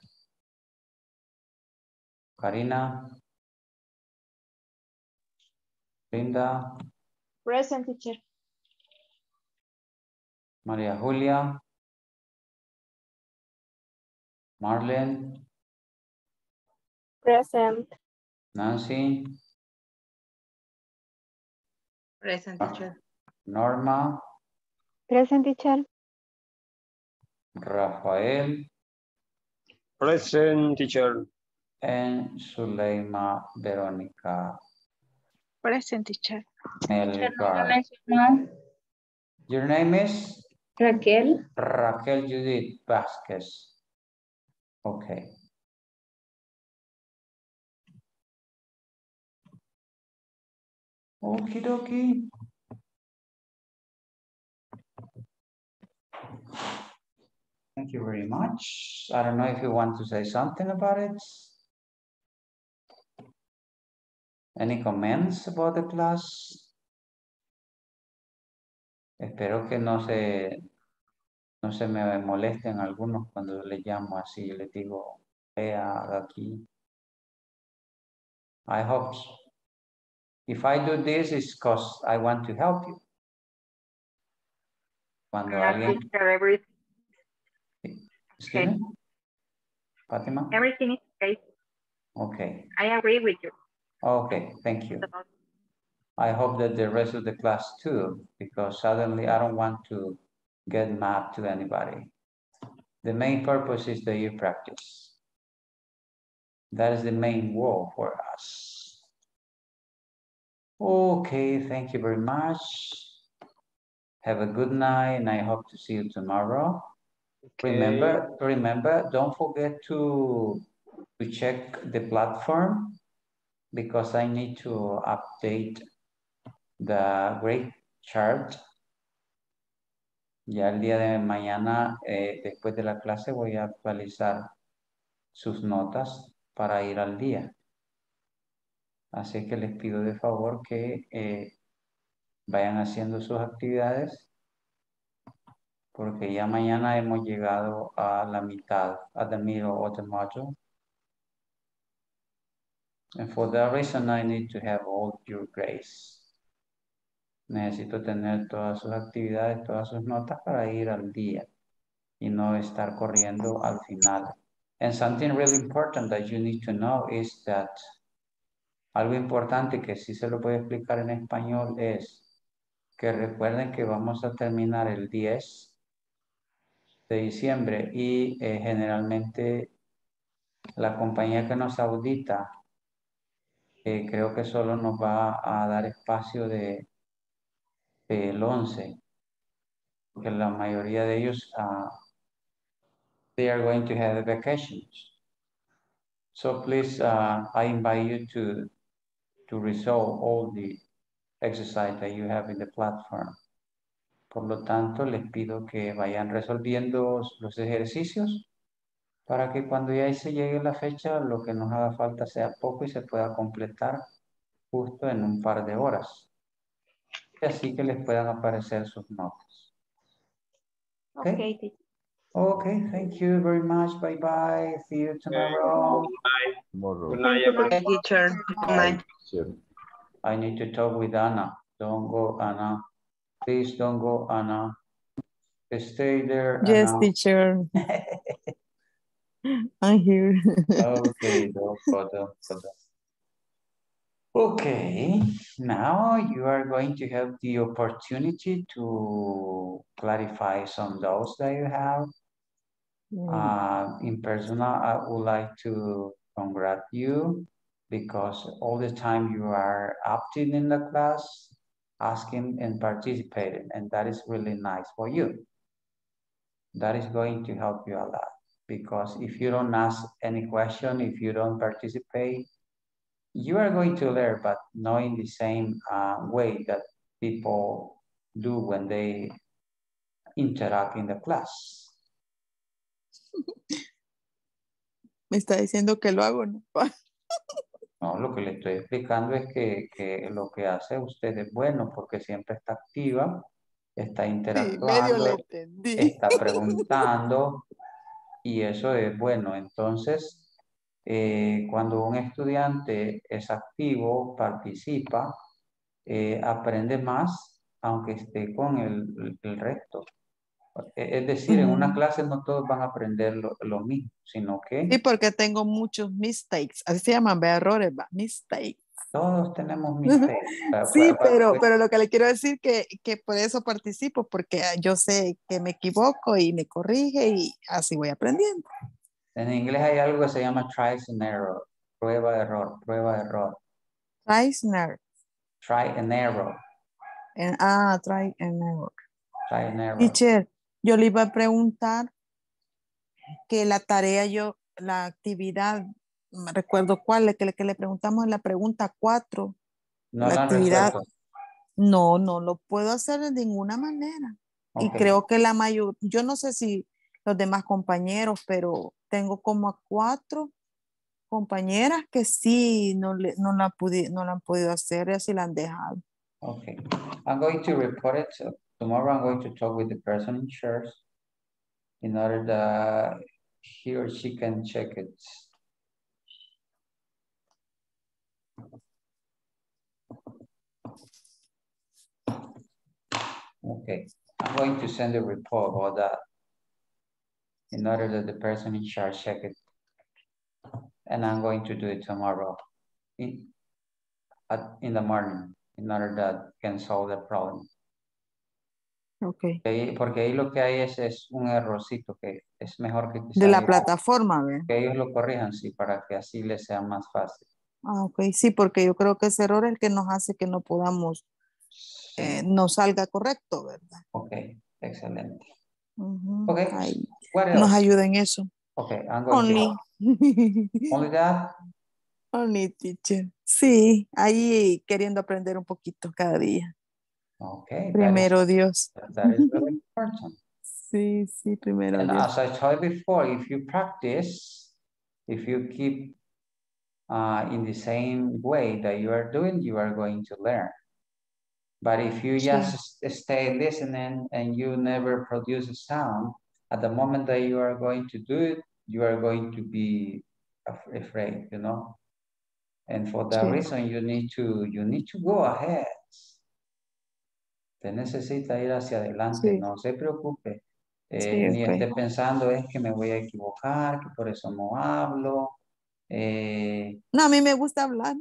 Karina. Linda. Present, teacher. Maria Julia. Marlene. Present. Nancy. Present, teacher. Norma. Present, teacher. Rafael. Present, teacher. And Suleima Veronica. Present, teacher. Your name is? Raquel. Raquel Judith Vázquez. Okay. Okie dokie. Thank you very much. I don't know if you want to say something about it. Any comments about the class? Espero que no se me molesten algunos cuando les llamo así, les digo, vea aquí. I hope so. If I do this, it's because I want to help you. Cuando alguien... Okay. Fátima? Everything is okay. Okay. I agree with you. Okay, thank you. I hope that the rest of the class too, because suddenly I don't want to get mad to anybody. The main purpose is that you practice. That is the main goal for us. Okay, thank you very much. Have a good night, and I hope to see you tomorrow. Okay. Remember, don't forget to to check the platform because I need to update the grade chart. Ya el día de mañana, después de la clase, voy a actualizar sus notas para ir al día. Así que les pido de favor que vayan haciendo sus actividades, porque ya mañana hemos llegado a la mitad, at the middle of the module. And for that reason, I need to have all your grades. Necesito tener todas sus actividades, todas sus notas para ir al día y no estar corriendo al final. And something really important that you need to know is that, algo importante que sí se lo puedo explicar en español es que recuerden que vamos a terminar el 10 de diciembre y generalmente la compañía que nos audita creo que solo nos va a dar espacio de el 11, porque la mayoría de ellos they are going to have vacations. So please, I invite you to resolve all the exercise that you have in the platform. Por lo tanto, les pido que vayan resolviendo los ejercicios para que cuando ya se llegue la fecha, lo que nos haga falta sea poco y se pueda completar justo en un par de horas. Así que les puedan aparecer sus notas. Okay. Okay, thank you very much. Bye bye. See you tomorrow. Bye. Good night, everybody. Good night. I need to talk with Ana. Don't go, Ana. Please don't go, Ana. Stay there. Yes, Ana. Teacher. I'm here. Okay, no problem. Okay, now you are going to have the opportunity to clarify some doubts that you have. In person, I would like to congratulate you because all the time you are active in the class, asking and participating, and that is really nice for you. That is going to help you a lot because if you don't ask any question, if you don't participate, you are going to learn, but not in the same way that people do when they interact in the class. Me está diciendo que lo hago, ¿no? No, lo que le estoy explicando es que lo que hace usted es bueno porque siempre está activa, está interactuando, sí, está preguntando y eso es bueno. Entonces, cuando un estudiante es activo, participa, aprende más, aunque esté con el resto. Es decir, en una clase no todos van a aprender lo mismo, sino que... Sí, porque tengo muchos mistakes. Así se llaman, errores, mistakes. Todos tenemos mistakes. Sí, pero lo que le quiero decir que por eso participo, porque yo sé que me equivoco y me corrige y así voy aprendiendo. En inglés hay algo que se llama tries and error, prueba, error, prueba, error. Tries and error. Try and error. Try and error. Try and error. Teacher, yo le iba a preguntar que la tarea, la actividad, me recuerdo cuál, que le preguntamos en la pregunta 4. No la actividad. No lo puedo hacer de ninguna manera. Okay. Y creo que la mayor, yo no sé si los demás compañeros, pero tengo como a 4 compañeras que sí no la han podido hacer y así la han dejado. Okay. I'm going to report it. So tomorrow I'm going to talk with the person in charge in order that he or she can check it. Okay. I'm going to send a report about that, in order that the person in charge check it. And I'm going to do it tomorrow in the morning, in order that can solve the problem. Okay. Porque ahí lo que hay es un errorcito que es mejor que... De la plataforma, ¿verdad? Que ellos lo corrijan, sí, para que así les sea más fácil. Ah, ok, sí, porque yo creo que ese error es el que nos hace que no podamos, sí, no salga correcto, ¿verdad? Ok, excelente. Okay. Nos ayuda en eso. Okay, I'm going to Olga. Only teacher. Sí, ahí queriendo aprender un poquito cada día. Okay. Primero Dios. That is very important. Sí, sí, primero and Dios. As I told before, if you practice, if you keep in the same way that you are doing, you are going to learn. But if you just stay listening and you never produce a sound, at the moment that you are going to do it, you are going to be afraid, you know? And for that reason, you need to go ahead. Te necesita ir hacia adelante, no se preocupe. Ni esté pensando es que me voy a equivocar, que por eso no hablo. No, a mí me gusta hablar.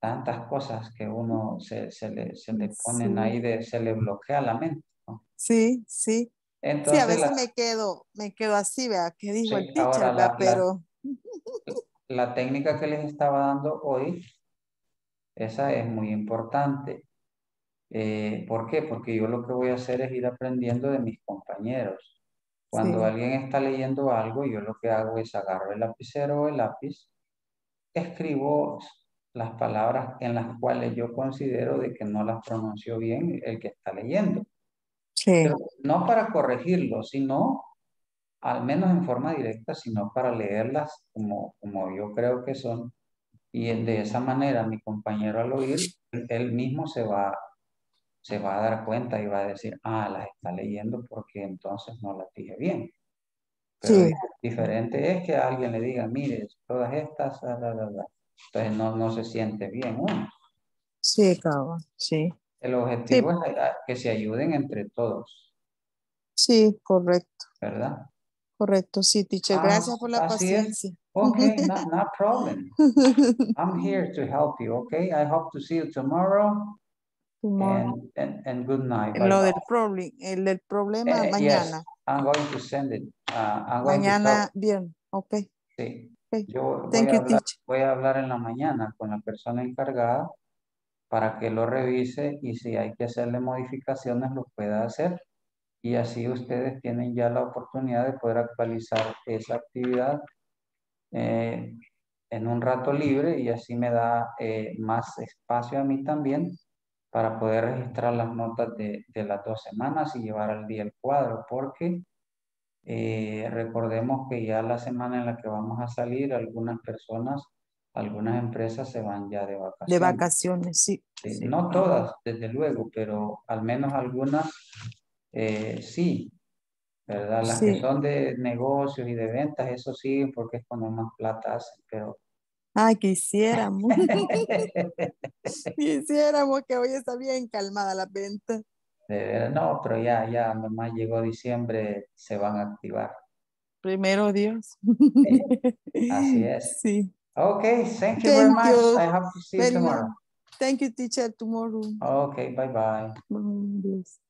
Tantas cosas que uno se le ponen ahí, se le bloquea la mente, ¿no? Sí, sí. Entonces, sí, a veces me quedo así, vea, que dijo el teacher, pero... La técnica que les estaba dando hoy, esa es muy importante. ¿Por qué? Porque yo lo que voy a hacer es ir aprendiendo de mis compañeros. Cuando alguien está leyendo algo, yo lo que hago es agarro el lapicero o el lápiz, escribo las palabras en las cuales yo considero de que no las pronunció bien el que está leyendo. Sí. Pero no para corregirlo, sino, al menos en forma directa, sino para leerlas como yo creo que son. Y de esa manera mi compañero al oír, él mismo se va a dar cuenta y va a decir, ah, las está leyendo porque entonces no las dije bien. Pero diferente es que alguien le diga, mire, todas estas, entonces no se siente bien uno. Sí, cabrón, sí. El objetivo es que se ayuden entre todos. Sí, correcto. ¿Verdad? Correcto, sí, teacher. Gracias por la paciencia. Es. Okay, not problem. I'm here to help you, okay? I hope to see you tomorrow. And good night. Lo del problem, el problema mañana. Yes, I'm going to send it. Mañana, bien, okay. Sí. Okay. Yo voy a hablar en la mañana con la persona encargada para que lo revise y si hay que hacerle modificaciones, lo pueda hacer. Y así ustedes tienen ya la oportunidad de poder actualizar esa actividad en un rato libre y así me da más espacio a mí también para poder registrar las notas de las 2 semanas y llevar al día el cuadro, porque recordemos que ya la semana en la que vamos a salir, algunas personas, algunas empresas se van ya de vacaciones. De vacaciones, sí. Sí. No todas, desde luego, pero al menos algunas sí, ¿verdad? Las que son de negocios y de ventas, eso sí, porque es cuando más plata hacen, pero... Ay, quisiéramos. Quisiéramos que hoy está bien calmada la venta. No, pero ya, nomás llegó diciembre, se van a activar. Primero Dios. Así es. Sí. Okay, thank you very much. You. I have to see you tomorrow. Thank you, teacher, tomorrow. Okay, bye-bye. Bye, Dios.